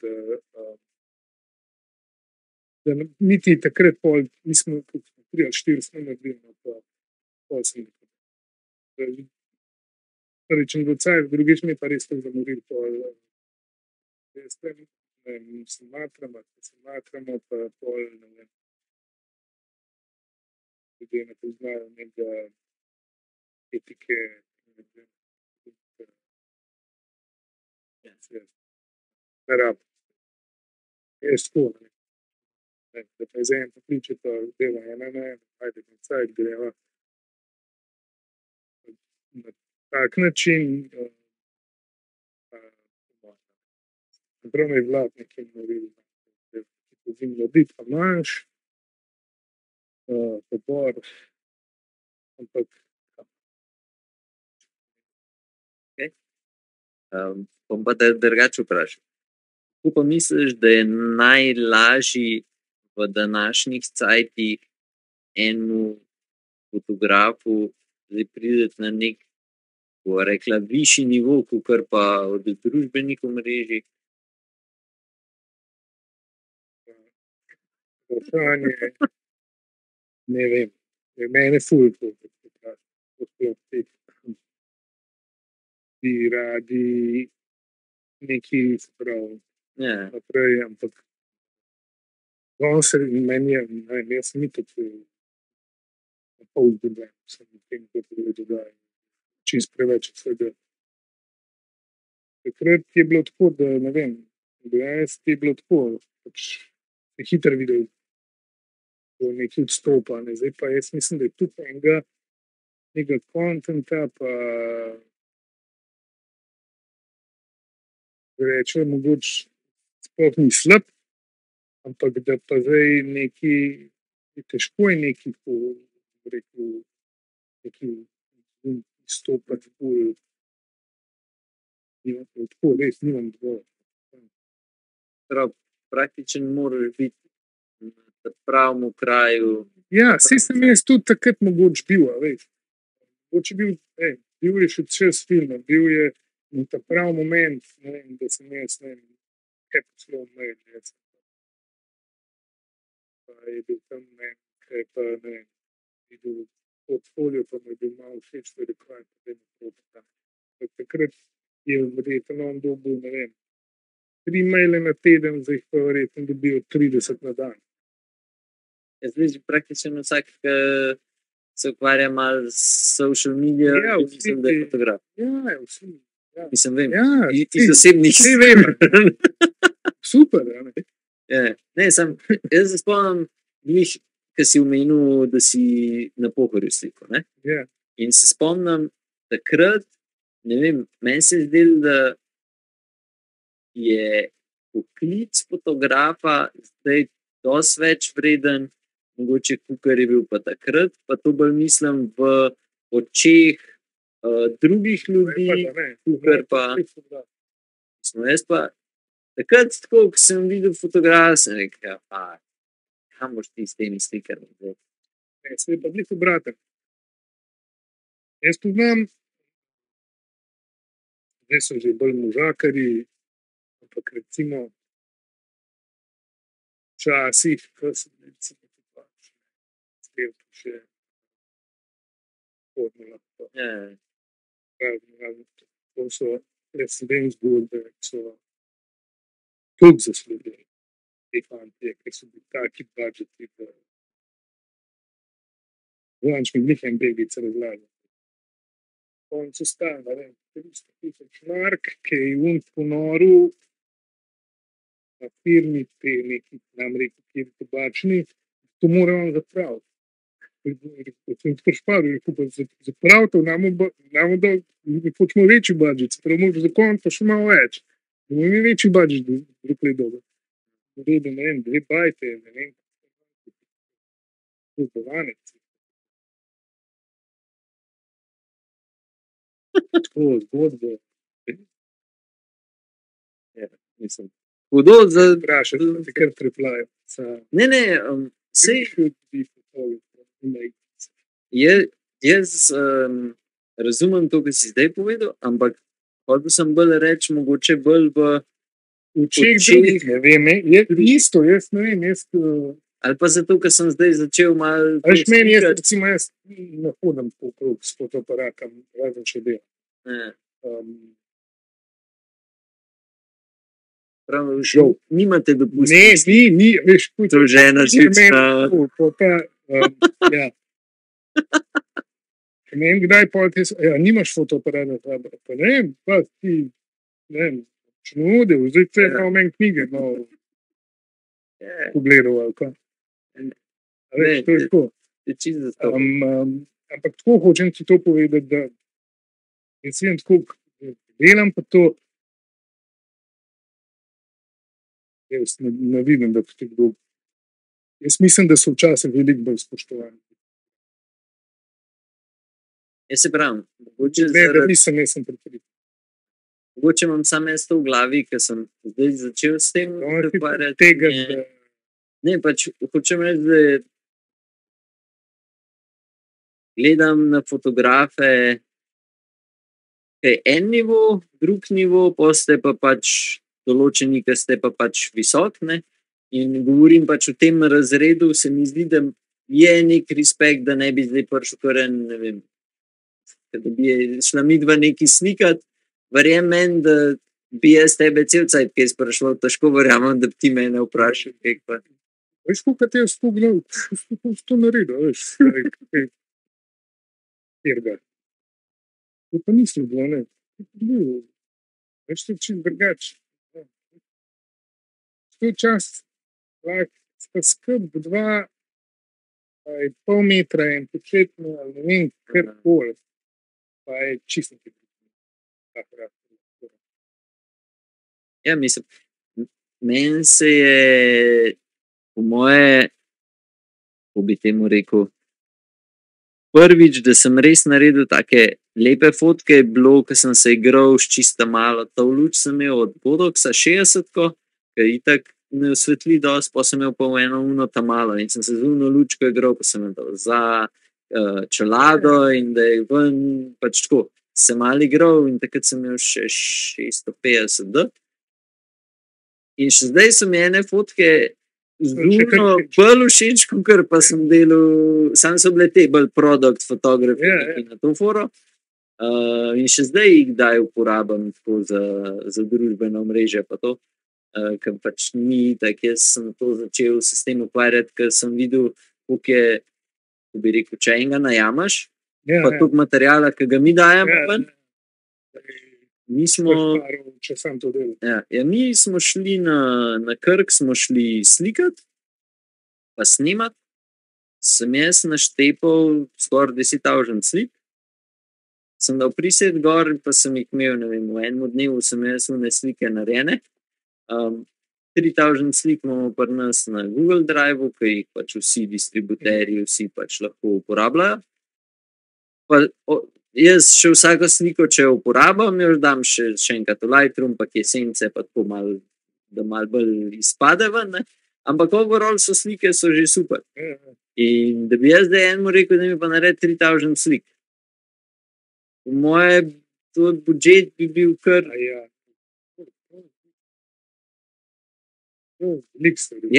da niti takrat pol, nismo 3 ali 4 smo naredili, pa pol sem nekaj. Rečem docaj, drugič mi pa res tako zamoril pol. Jaz tam, ne vem, se matramo, pa pol, ne vem, ljudje ne poznajo nekaj etike, ne vem. Ne rabim. Je skoro. Da pa je za en pokliče, pa dela ena na ena, ajde na sajt, greva. Na tak način, prav me vlad nekim novili, ki pozim ljudi, pa imaš, pobor, ampak bom pa drugače vprašal. Kako pa misliš, da je najlažji v današnjih cajtih enemu fotografu zdaj prideti na nek, ko rekla, višji nivo, kakor pa od družbenih omrežij? Vprašanje, ne vem, je mene ful, bi radi nekaj sprav naprej, ampak on se meni, jaz sem mi tako na pol dodajem, sem v tem, kako je dodajem, čist preveč od svega. Takrat je bilo tako, da ne vem, jaz je bilo tako, pač je hitro videl, ko nekaj odstopa, ne, zdaj pa jaz mislim, da je tudi enega nekaj kontenta, pa reče, mogoče sploh ni slab, ampak da pa zdaj neki, težko je neki, ko rekel, neki izstopati bolj, tako res nimam dovolj. Prav, praktičen moraš biti na pravemu kraju. Ja, sej sem jaz tudi takrat mogoče bil, a veš. Mogoče bil, bil je še čez filma, bil je in ta prav moment, ne vem, da sem jaz, ne vem, kaj poslov mrejo, jaz sem pa je bil tam, ne vem, kaj pa, ne vem, je bil portfolio, pa me je bil malo všeč, da je kaj, da je nekaj tam. Takrat je verjetno on dobil, ne vem, 3 maile na teden, zdaj jih pa verjetno dobil 30 na dan. Jaz veš, praktično vsak se ukvarja malo s social media, mislim, da je fotograf. Ja, vsi. Mislim, vem, iz osebnih stran. Super, ne? Ne, sam, jaz se spomnim, ki si omenil, da si na Pohorju slikal, ne? In se spomnim, takrat, ne vem, meni se je zdelo, da je poklic fotografa zdaj dosti več vreden, mogoče kukar je bil pa takrat, pa to bolj mislim v očeh drugih ljudi, kukar pa. Jaz pa takrat, ko sem videl fotograf, sem rekel, pa, kam boš ti s temi slikarmi? Jaz sem pa blizu brata. Jaz poznam Zdaj so že bolj možakari, ampak recimo včasih, ko so recimo izdelki še formula. To so resne zgodbe, ki so tudi zaslužili te fantje, ker so bili taki budžeti, da Zvanč mi glih en bebice razlažil. On so stala, ne, 300 000 mark, ki je un ponoril na firmi te nekih namreki, ki je tobačni, to moram vam zapraviti. Sem sprašpavil, zapravitev namo da ne počemo večji budžet, se pravi možno za konc pa še malo več. Bomo imeli večji budžet dokaj dobro. Redo, ne vem, 2 bajte, ne vem, zbovanec. Tako, zgodbo. Ja, mislim. Hudo za... Prašati, da te kar preplajo. Ne, sej... Jaz razumem to, kaj si zdaj povedal, ampak hodil sem bolj reči, mogoče bolj v... Učih drugih, ne vem, isto, jaz ne vem, jaz... Ali pa zato, ker sem zdaj začel malo... Veš, meni jaz, recimo, jaz ne hodim po krog s fotoaparatom, razen če delam. Pravno, nimate dopustiti. Ne, ni, veš, kuj... To žena živčna. Ja. Ne vem, kdaj pa te... Ja, nimaš fotoaparata, pa ne vem, pa ti, ne vem, če ne hodil, zdaj te pa v meni knjige malo pogledal, ali kaj. Veš, to je tako. Ampak tako hočem ti to povedati, da jaz vem tako, delam pa to, jaz ne vidim, da potem kdo. Jaz mislim, da so včasih veliko bolj spoštovani. Jaz se pravim. Ne, da nisem, jaz sem pripričan. Mogoče imam samo jaz to v glavi, ker sem zdaj začel s tem. Ne, pač hočem reči, da gledam na fotografe, kaj je en nivo, drug nivo, poste pa pač določeni, ker ste pa pač visok, ne? In govorim pač o tem razredu, se mi zdi, da je nek respekt, da ne bi zdaj prišel kar en, ne vem, da bi šla midva nekaj slikat, verjem meni, da bi jaz tebe cel cajt kaj sprašval, težko verjamem, da bi ti mene vprašal, kaj pa. Veš, koliko te je spogledal, to naredil, veš, kjerga. To pa nisem bilo, ne. Veš, to je čist drugače. To je čas, sta skrb dva, pa je pol metra, en početno, ali ne vem, kar bolj, pa je čisto nekaj. Ja, mislim, meni se je, po moje, ko bi temu rekel, prvič, da sem res naredil take lepe fotke, je bilo, ko sem se igral s čista malo, ta luč sem imel od Bodoksa 60-ko, ker itak ne osvetli dosti, pa sem imel pa v eno uno ta malo in sem se z uno lučko igral, pa sem imel za čelado in da je ven, pač tako, sem malo igral in takrat sem imel še 650D. In še zdaj so mi ene fotke z uno bolj všeč, kar pa sem delal, sam so bile te bolj produkt fotografije na to foro. In še zdaj jih daj uporabam tako za družbeno mreže pa to. Ker pač ni, tako jaz sem to začel se s tem ukvarjati, ker sem videl, koliko je, ko bi rekel, če enega najamaš, pa toliko materijala, ki ga mi dajemo ven. Mi smo šli na Krk, smo šli slikati, pa snimati. Sem jaz naštepal skoraj 10,000 slik. Sem dal priset gor, pa sem jih imel, ne vem, v enem dnevu sem jaz vne slike narejene. 3,000 slik imamo pri nas na Google Driveu, ki jih pač vsi distributerji, vsi pač lahko uporabljajo. Pa jaz še vsako sliko, če jo uporabljam, jo dam še enkrat v Lightroom, pa kje sence, pa tako malo, da malo bolj izpade ven, ampak overall so slike, so že super. In da bi jaz zdaj enemu rekel, da mi pa naredi 3,000 slik. V moje tvoj budžet bi bil kar...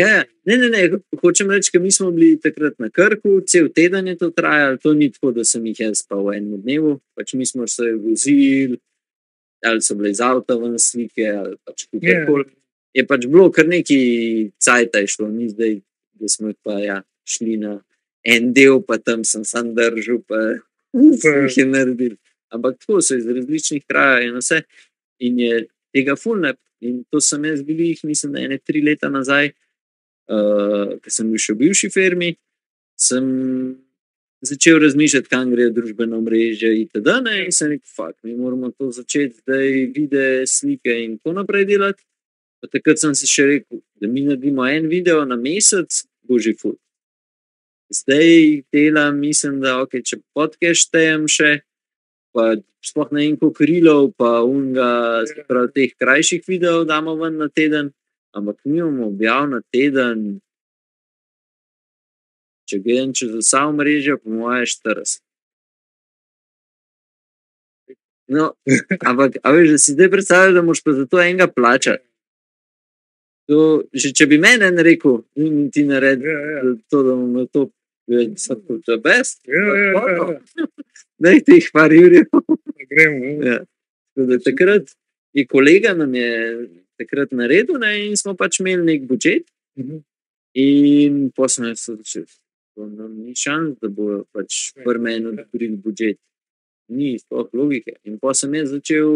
Ja, ne, hočem reči, ker mi smo bili takrat na Krku, cel teden je to trajalo, to ni tako, da sem jih jaz pa v enem dnevu, pač mi smo se vozili, ali so bile iz avta ven slike, ali pač kakorkoli. Je pač bilo kar nekaj cajta je šlo, ni zdaj, da smo pa ja, šli na en del, pa tam sem sam držal, pa sem jih je naredil. Ampak tako so iz različnih krajev in vse in je tega fulne in to sem jaz bil jih, mislim, da ene 3 leta nazaj, ko sem bil še v bivši firmi, sem začel razmišljati, kam grejo družbeno mrežje itd. In sem rekel, fakt, mi moramo to začeti, zdaj videe, slike in to naprej delati. Pa takrat sem si še rekel, da mi naredimo en video na mesec, bo že ful. Zdaj delam, mislim, da ok, če podcast štejem še, pa sploh na enko krilov, pa unga, prav teh krajših videov damo ven na teden, ampak mi bomo objav na teden, če gledam čez vsa omrežja, po moje 40. No, ampak, a veš, da si zdaj predstavljaš, da moraš pa za to enega plačati. To, že če bi mene en rekel, in ti naredi, to, da bomo to sad kot the best, daj teh par jurjev. Takrat je kolega nam je takrat naredil in smo pač imeli nek budžet in poslali so začeli. To nam ni šans, da bojo pač prmeno odborili budžet. Ni sploh logike. In poslom je začel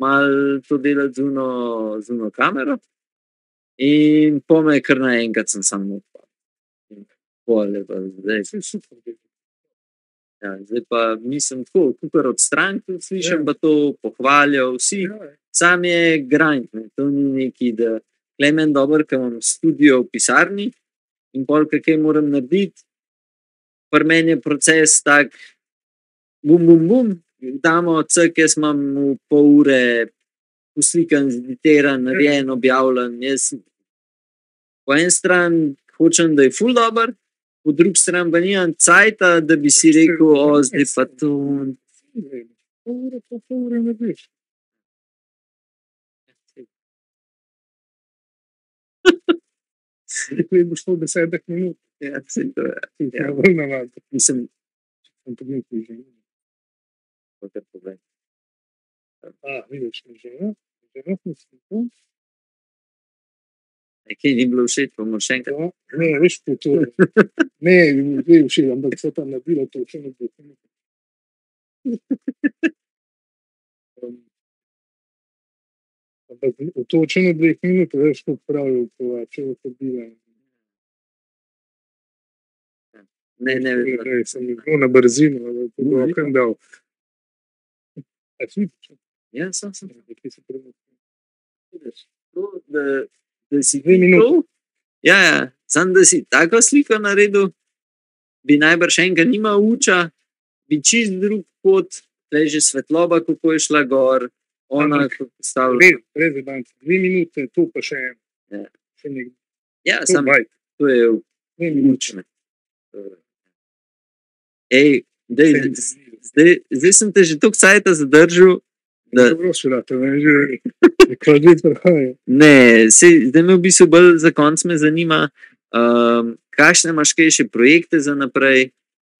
malo to delati z uno kamero in pome kar naenkrat sem sam odpal. Pole pa zdaj pa nisem tako, kukar od strank slišam, pa to pohvaljajo vsi, sam je grind, to ni neki, da klemen dober, ker imam studio v pisarni in pol, kaj moram narediti, pri meni je proces tak, bum, damo cek, jaz imam v pol ure poslikan, zeditiran, narejen, objavljen, jaz po en stran hočem, da je ful dober, po drugi stran pa nijem cajta, da bi si rekel, o, zdaj pa to... Pol ure ne biš. Rekli je boš to 10 minut. Ja, sej to je. Ja, bolj navadno. Mislim, sem pogledal ti žena. Potem pogledaj. Vidiš, žena smo si to. Kaj ni bilo všeč, pa moraš enkrat? Ne, veš, po to. Ne, ne všeč, ampak se tam nabilo to, če ne bo. Ampak v točeno 2 minut, veš, kot pravijo, če bo to bila. Ne. Sem nekdo na brzino, ampak to bo okam dal. A ti? Ja, sem. Kaj se premeti? To, da... Da si to, ja, samo da si tako sliko naredil, bi najbrž enega nima uča, bi čist drug pot, tlej že svetloba, kako je šla gor, ona stavlja. Brez banci, 2 minute, to pa še eno. Ja, samo to je učne. Ej, zdaj sem te že toliko cajta zadržil, ne, zdaj me v bistvu bolj za konc me zanima, kakšne imaš kaj še projekte za naprej,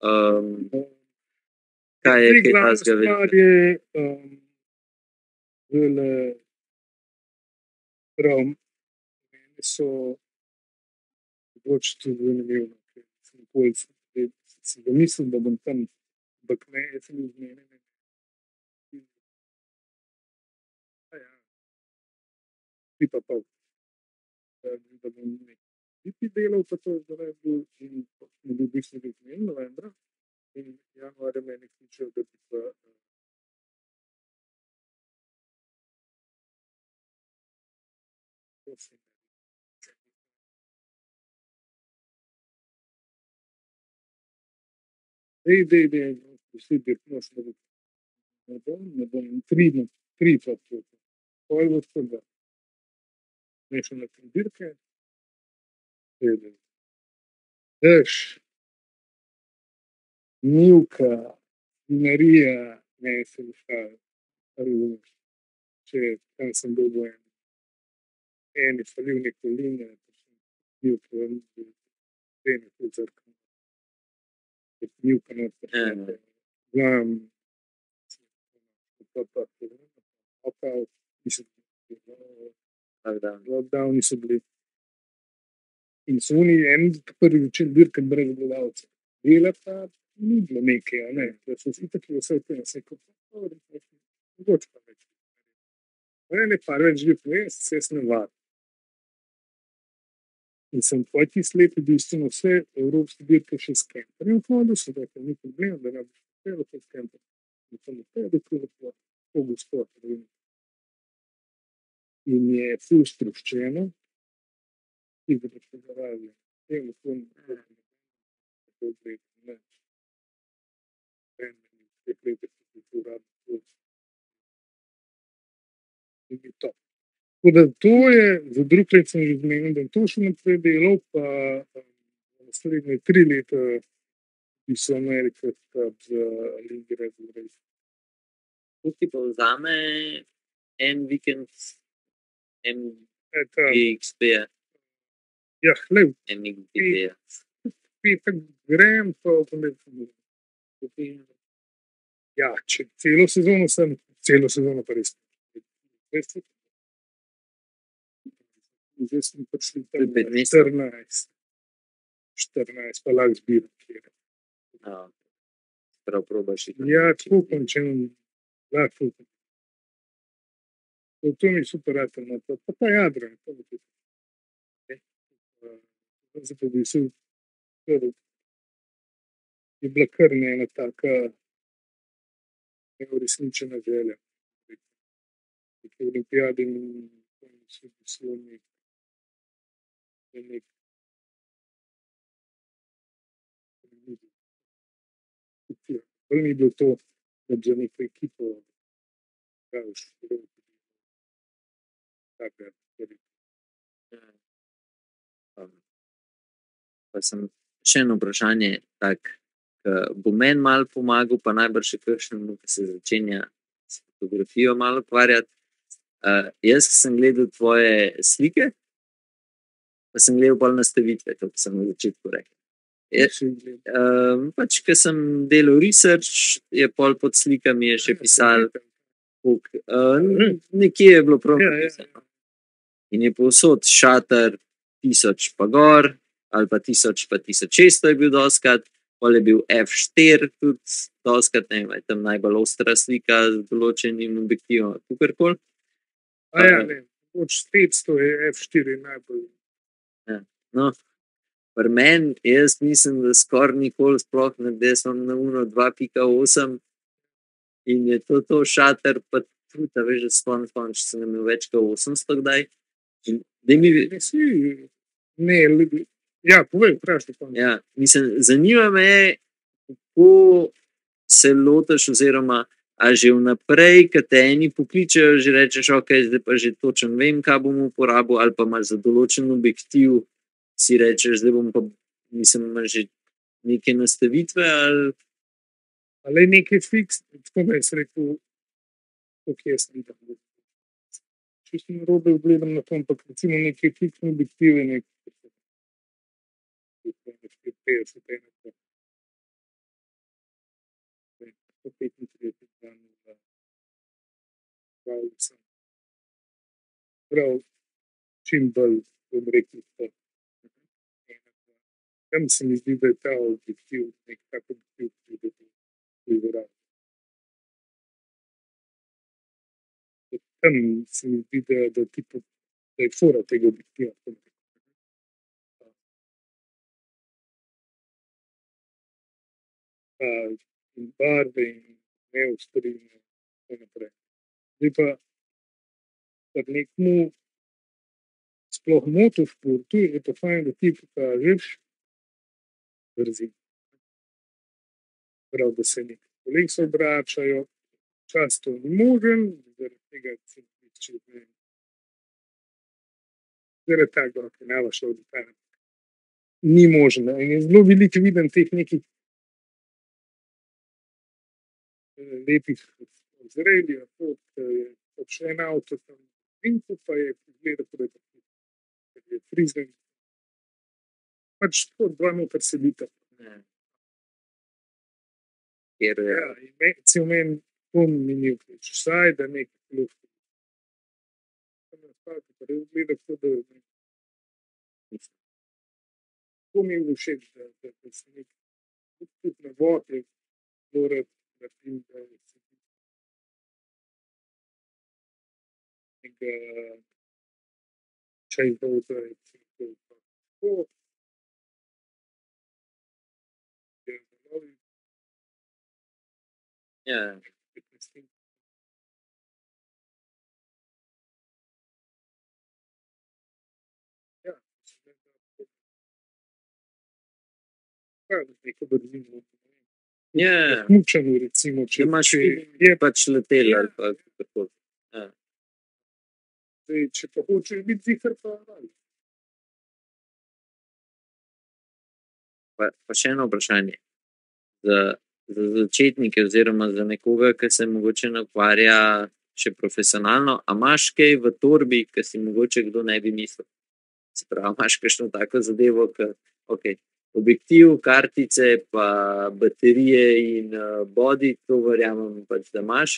kaj je kaj tazga velika? Prav, meni so odločili tudi zanimljivno, ker sem policem, si domislil, da bom tam bakne, jaz sem izmenil. Pa pol, da bom nekaj delal, pa to je za Red Bull in ne bi se nekaj novembra in januarja me je nekaj čel, da bi pa dej, vsi bi prosim, ne bom, 3 pa tudi, to je od tega. Nešel na trendirke, dež, Milka, Marija, ne, se lišajo. Če tam sem dobil eni polivne koline, bil polivne koline, lockdowni so bili. In so oni eni prvi učili dirkati brez gledalcev. Dela pa ni bilo nekaj, ne? Da so vsi tako vse v tem, vse kot mogoče pa več. Ne par več bi povedal, vse sem nevar. In sem po tist leti bistveno vse evropske dirke še s kemperjem hodil, so da ni problem, da ne boš potrebno kot kemper. In to ne treba, da tudi pogosto. In je ful struščeno, ki bi pripravljali temu koni, tako bi ne. Tako da to je, za drug let sem že zmenil, da je to še naprej delal, pa naslednje 3 leta bi so Amerika za Ligi Red Bull. Kako ti povzame en vikend MXP-ja. Ja, lev. MXP-ja. Petek grem, pa opomenim. Ja, če celo sezono sem, celo sezono pa res. Zdaj smo prišli tam 14, pa lahko zbiram, kjer. Prav probaš. Ja, tako končem, lahko. To mi je super raterno, pa ta jadra. Zato bi se je bila kar ena taka neuresničena želja. Tako olimpijade in so bilo nek bolj mi je bilo to, da bi za neko ekipo praviš tako, tudi. Pa sem še eno vprašanje, tak, bo meni malo pomagal, pa najbrž še kakšnemu, ki se začenja s fotografijo malo ukvarjati. Jaz sem gledal tvoje slike, pa sem gledal bolj nastavitve, to sem na začetku rekel. Pač, ko sem delal research, je pol pod slikami je še pisal, nekje je bilo prav napisano. In je povsod šatar 1000 pa gor, ali pa 1000 pa 1600 je bil doskrat, pol je bil F4 tudi doskrat, ne vem, tam najbolj ostra slika z določenim objektivom, kakorkoli. Ja, ne, od 500 je F4 najbolj. Ja, no, pri meni, jaz mislim, da skoraj nikoli sploh ne desam na uno 2.8 in je to šatar, pa tudi, da veš, da sploh, če sem ga imel več kot 800 kdaj. Ja, povej, vprašaj. Ja, mislim, zanima me, kako se lotaš oziroma, a že vnaprej, ko te eni pokličejo, že rečeš, ok, zdaj pa že točno vem, kaj bom uporabil, ali pa imaš za določen objektiv, si rečeš, zdaj bom pa, mislim, imaš že neke nastavitve, ali... Ali nekaj fiks, tako da jaz rekel, ok, jaz sem tam. Če sem robe ogledam na to, ampak recimo nekaj fiksne objektive, nekaj 50, 135 dani za 28. Prav, čim bolj bom rekel to. Tam se mi zdi, da je ta objektiv, nek tako objektiv, ki je privoral. Tam se mi zdi, da je fora tega objektiva. In barve in neustrinje in tako naprej. Zdaj pa, kad nekmu sploh motošportu, je to fajn, da ti pokažeš brzin. Prav, da se nekaj koleg se obračajo, čas to ni možen, zaradi tega se nekaj čez ne. Zaradi tako, ki nava šla v detajna. Ni možno. In je zelo veliko viden teh nekih lepih zreli, pa še en avto tam v Vinku, pa je pogledal, da je tako, da je frizen. Pač to dva motor sedita. Ker je... Ja, in cel men pun minil, vsaj da nekaj klukaj. Tam je spavljal, pa je gledal, da je nekaj. To mi je všeč, da se nekaj tudi na vode, dorat, da tim, da se nekaj čaj dolga, da je tako. Ja. Neko brzino. Ja. Mučeno, recimo, če je pač letel ali pa tako. Če pa hočeš biti zihar, pa ali. Pa še eno vprašanje. Za začetnike oziroma za nekoga, ki se mogoče ne ukvarja še profesionalno, a imaš kaj v torbi, ki si mogoče kdo ne bi mislil? Se pravi, imaš kakšno tako zadevo, ki, okej, objektiv, kartice, pa baterije in body, to verjamem pač, da imaš.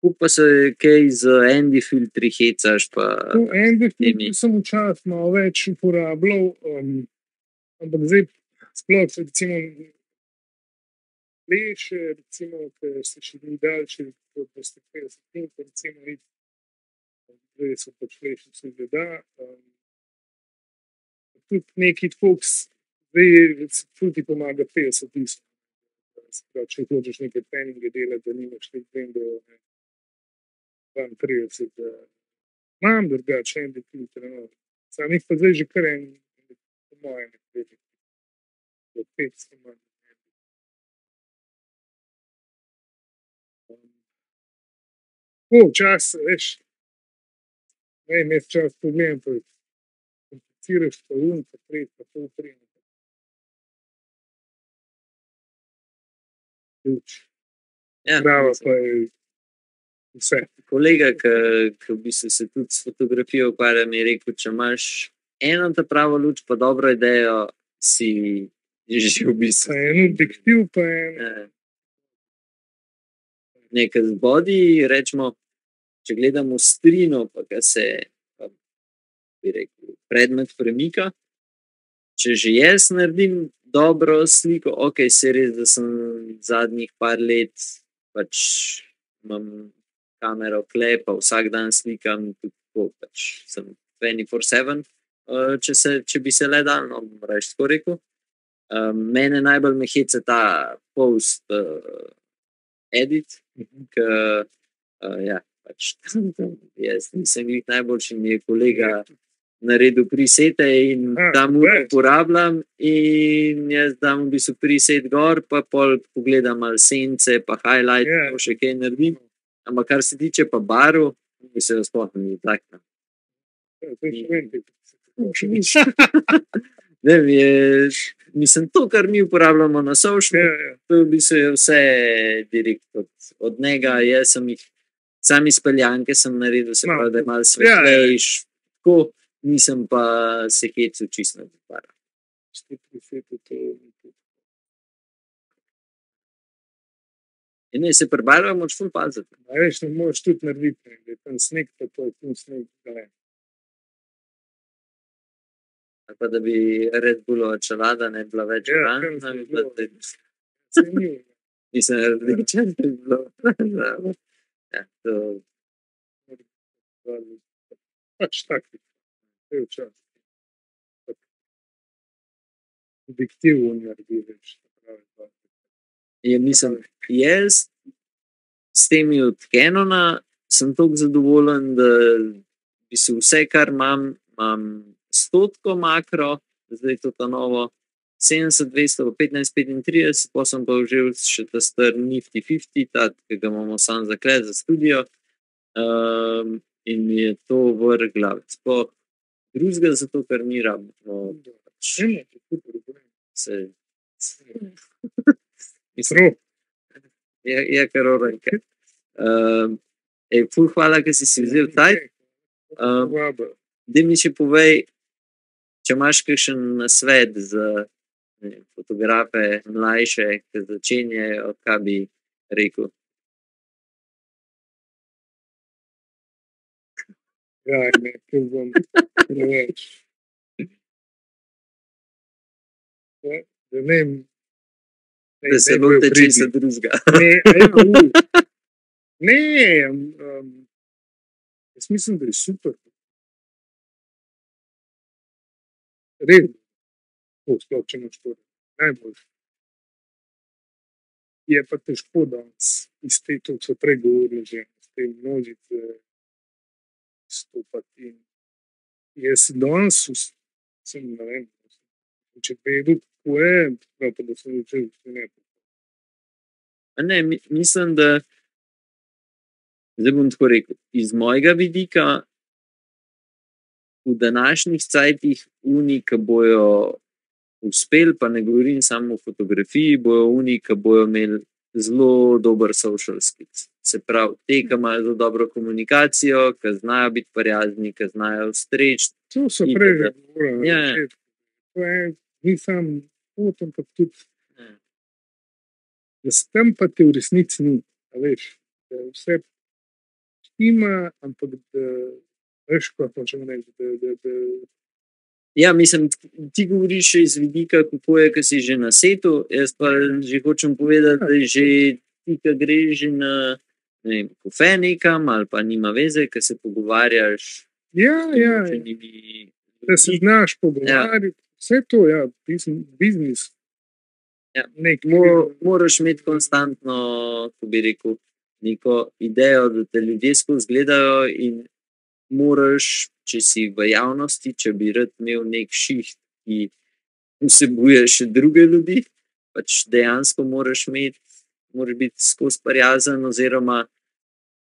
Kup pa se kaj z Andy filtri hecaš, pa... No, Andy filtri sem včasih malo več uporabljal, ampak zdaj sploh se recimo leše, recimo, ker se še ni daljši, kot 250 sekund, recimo, zdaj so pač leše, se gleda. Tudi neki fokus. Zdaj, ful ti pomaga 50 tisto. Če hočeš nekaj treninge delati, da nimaš nekaj vendov 32. Imam drugače en detil trenovnik. Sam jih pa zdaj že kar en po moje nekaj. Do 500 manj. Včas, veš, ne, mes čas pogledam, pa kompliciraš pa un, pa tret, pa pol trening. Prava pa je vse. Kolega, ki v bistvu se tudi s fotografijo ukvarja, mi je rekel, če imaš eno ta pravo luč, pa dobro idejo, si že v bistvu. En objektiv pa je. Nekaj z body, rečemo, če gledamo strino, pa ga se, bi rekel, predmet premika, če že jaz naredim dobro sliko, ok, se res, da sem zadnjih par let, pač imam kamero kle, pa vsak dan slikam, tako pač sem 24/7, če bi se le dal, no, reš tako rekel. Mene najbolj me heca ta post edit, ki, ja, pač jaz nisem jih najboljši, mi je kolega naredil prisete in tam uporabljam in jaz dam v bistvu priset gor, pa pol pogledam ali sence, pa highlight, pa še kaj naredim. Ampak kar se tiče pa barv, mi se razpohnem in taknem. Ne, mislim, to, kar mi uporabljamo na social, to v bistvu je vse direkt od njega. Jaz sem jih, sam iz peljanke sem naredil, se pravi, da je malo svetlejš, tako. Nisem pa se hecel čist na dopara. Ne, se pri barva moraš ful paziti. A veš, ne moraš tudi narediti, da je tam sneg, pa to je tam sneg, da ne. Ali pa, da bi Red Bullova čelada ne bila več hran, da bi bila tudi... Cenil. Nisem različen, da bi bila hran. Ja, to... Pač tako. Včasih. Objektivno naredi več. Mislim, jaz s temi od Canona sem toliko zadovoljen, da bi se vse, kar imam, imam 100 makro, zdaj to ta novo, 70, 200, 15, 35, pa sem pa vžel še ta star nifty 50, ki ga imamo sam zaklet za studio in mi je to vrh glave. Sploh drugega, zato ker ni rabno. Je kar oranjka. E fur hvala që si zirë tajtë. Dimni që povej që mash këshën svet zë fotografe mlajshe këtë zëqenje od kabi Riku. Gajme, këmë zëmë në veç. Da se lupte cei se druzga. Ne, mislim da je super. Redno. To skločeno škoda. Najbolje. Je pa težko danes. Iz te, to so prej govorili že, iz te množice stopati. Jaz danes sem, ne vem, če vedo, kako je, pa da sem učil, da ne. Ne, mislim, da zdaj bom tako rekel, iz mojega vidika v današnjih cajtih oni, ki bojo uspeli, pa ne govorim samo o fotografiji, bojo oni, ki bojo imeli zelo dober social skills. Se pravi, te, ki imajo zelo dobro komunikacijo, ki znajo biti prijazni, ki znajo streči. To so prej, ja. To je, ni samo pot, ampak tudi, da s tem pa te v resnici ni, a veš, da vse ima, ampak da, veš, kot hočemo reči, da... Ja, mislim, ti govoriš iz vidika, kako je, ki si že na setu, jaz pa že hočem povedati, da že ti, ki greš na, ne vem, kofe nekam, ali pa nima veze, ki se pogovarjaš... Ja, ja, da se znaš pogovarjati, vse to, ja, biznis. Ja, moraš imeti konstantno, ko bi rekel, neko idejo, da te ljudje skozi gledajo in moraš, če si v javnosti, če bi rad imel nek šiht, ki vsebuje še druge ljudi, pač dejansko moraš imeti, moraš biti skozi prijazen oziroma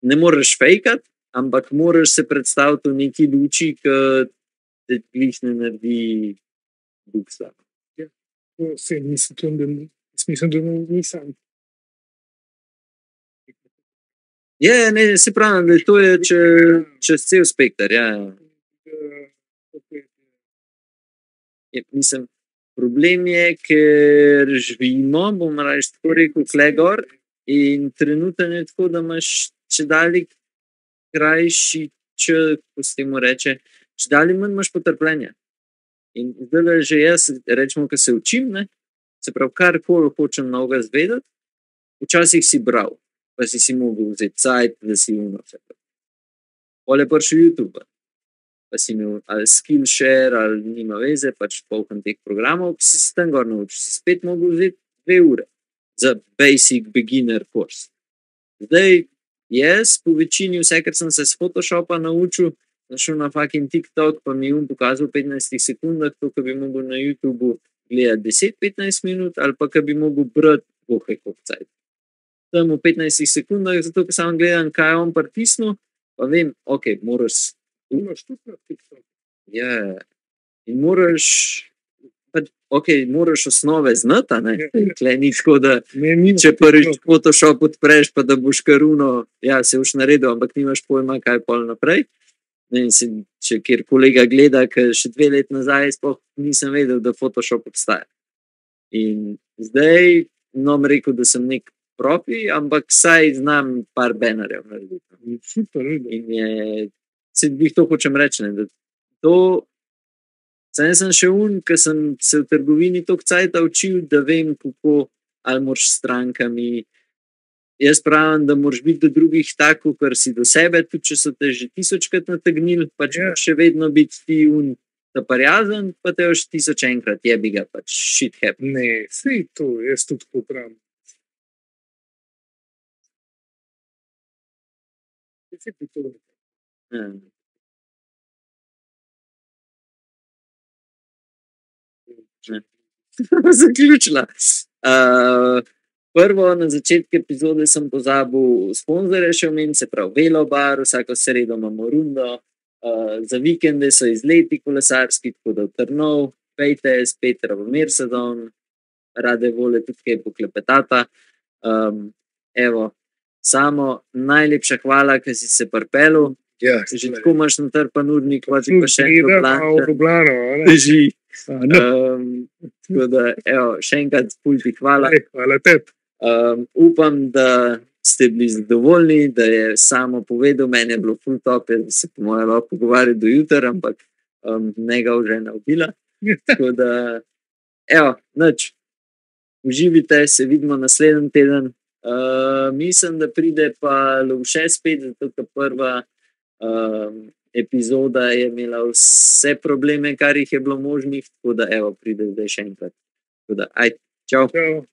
ne moraš fejkati, ampak moraš se predstaviti v neki luči, ki te jih ne naredi buksa. Ja, vse mislim, da nisam. Ja, ne, se pravim, da to je čez cel spektr, ja. Mislim, problem je, ker živimo, bom raje tako rekel, klegor in trenutno je tako, da imaš če dalje krajši, če, ko se temu reče, če dalje manj imaš potrpljenja. In zdaj že jaz, rečemo, ko se učim, ne, se pravi, kar koli hočem novega zvedeti, včasih si bral. Pa si si mogel vzeti cajt, da si umel vse to. Pol je prišel YouTube, pa si imel ali Skillshare, ali nima veze, pač polkam teh programov, si se tam gor naučil, si spet mogel vzeti 2 ure za basic beginner course. Zdaj, jaz po večini vse, kar sem se s Photoshopa naučil, sem šel na fucking TikTok, pa mi je pokazal v 15 sekundah, to, ko bi mogel na YouTubeu gledati 10-15 minut, ali pa, ko bi mogel brati, bohaj koliko cajt. Tam v 15 sekundah, zato, ker sam gledam, kaj je on pritisnil, pa vem, ok, moraš... Imaš tudi na TikTok. Ja, in moraš... Ok, moraš osnove znati, ne? Tle ni tako, da če prvič Photoshop odpreš, pa da boš karuno, ja, se boš naredil, ampak nimaš pojma, kaj je pol naprej. Če kjer kolega gleda, ker še 2 let nazaj, sploh nisem vedel, da Photoshop obstaja. In zdaj, nam rekel, da sem nek propi, ampak saj znam par bannerjev. In je, se bih to hočem reči, da to, saj sem še un, ker sem se v trgovini toliko cajta učil, da vem, kako, ali moraš s strankami. Jaz pravim, da moraš biti do drugih tako, kar si do sebe, tudi če so te že 1000-krat nategnili, pač moraš še vedno biti ti un zaparjazen, pa te još 1001-krat jebi ga, pač shit happen. Ne, sej to, jaz tudi popravim. Zaključila. Prvo, na začetku epizode sem pozabil sponzorje še omeniti, se pravi Velobar, vsako sredo imamo rundo, za vikende so izleti kolesarski, tako da v Trnov, pejte, spet Rabomer Sadon, rade vole tudi kaj poklepetata. Evo, Samo, najlepša hvala, ker si se pripelil. Ja, že tako imaš natrpan urnik, pa še enkrat Ljubljano. Teži. Tako da, evo, še enkrat pulti hvala. Hvala tebi. Upam, da ste bili zadovoljni, da je Samo povedal, meni je bilo ful top, da se po mojem lahko pogovarjali do jutra, ampak ne ga žena ubila. Tako da, evo, nič. Uživite, se vidimo naslednji teden. Mislim, da pride pa Lovše spet, zato ta prva epizoda je imela vse probleme, kar jih je bilo možnih, tako da evo, pride zdaj še enkrat. Tako da, ajde, čau. Čau.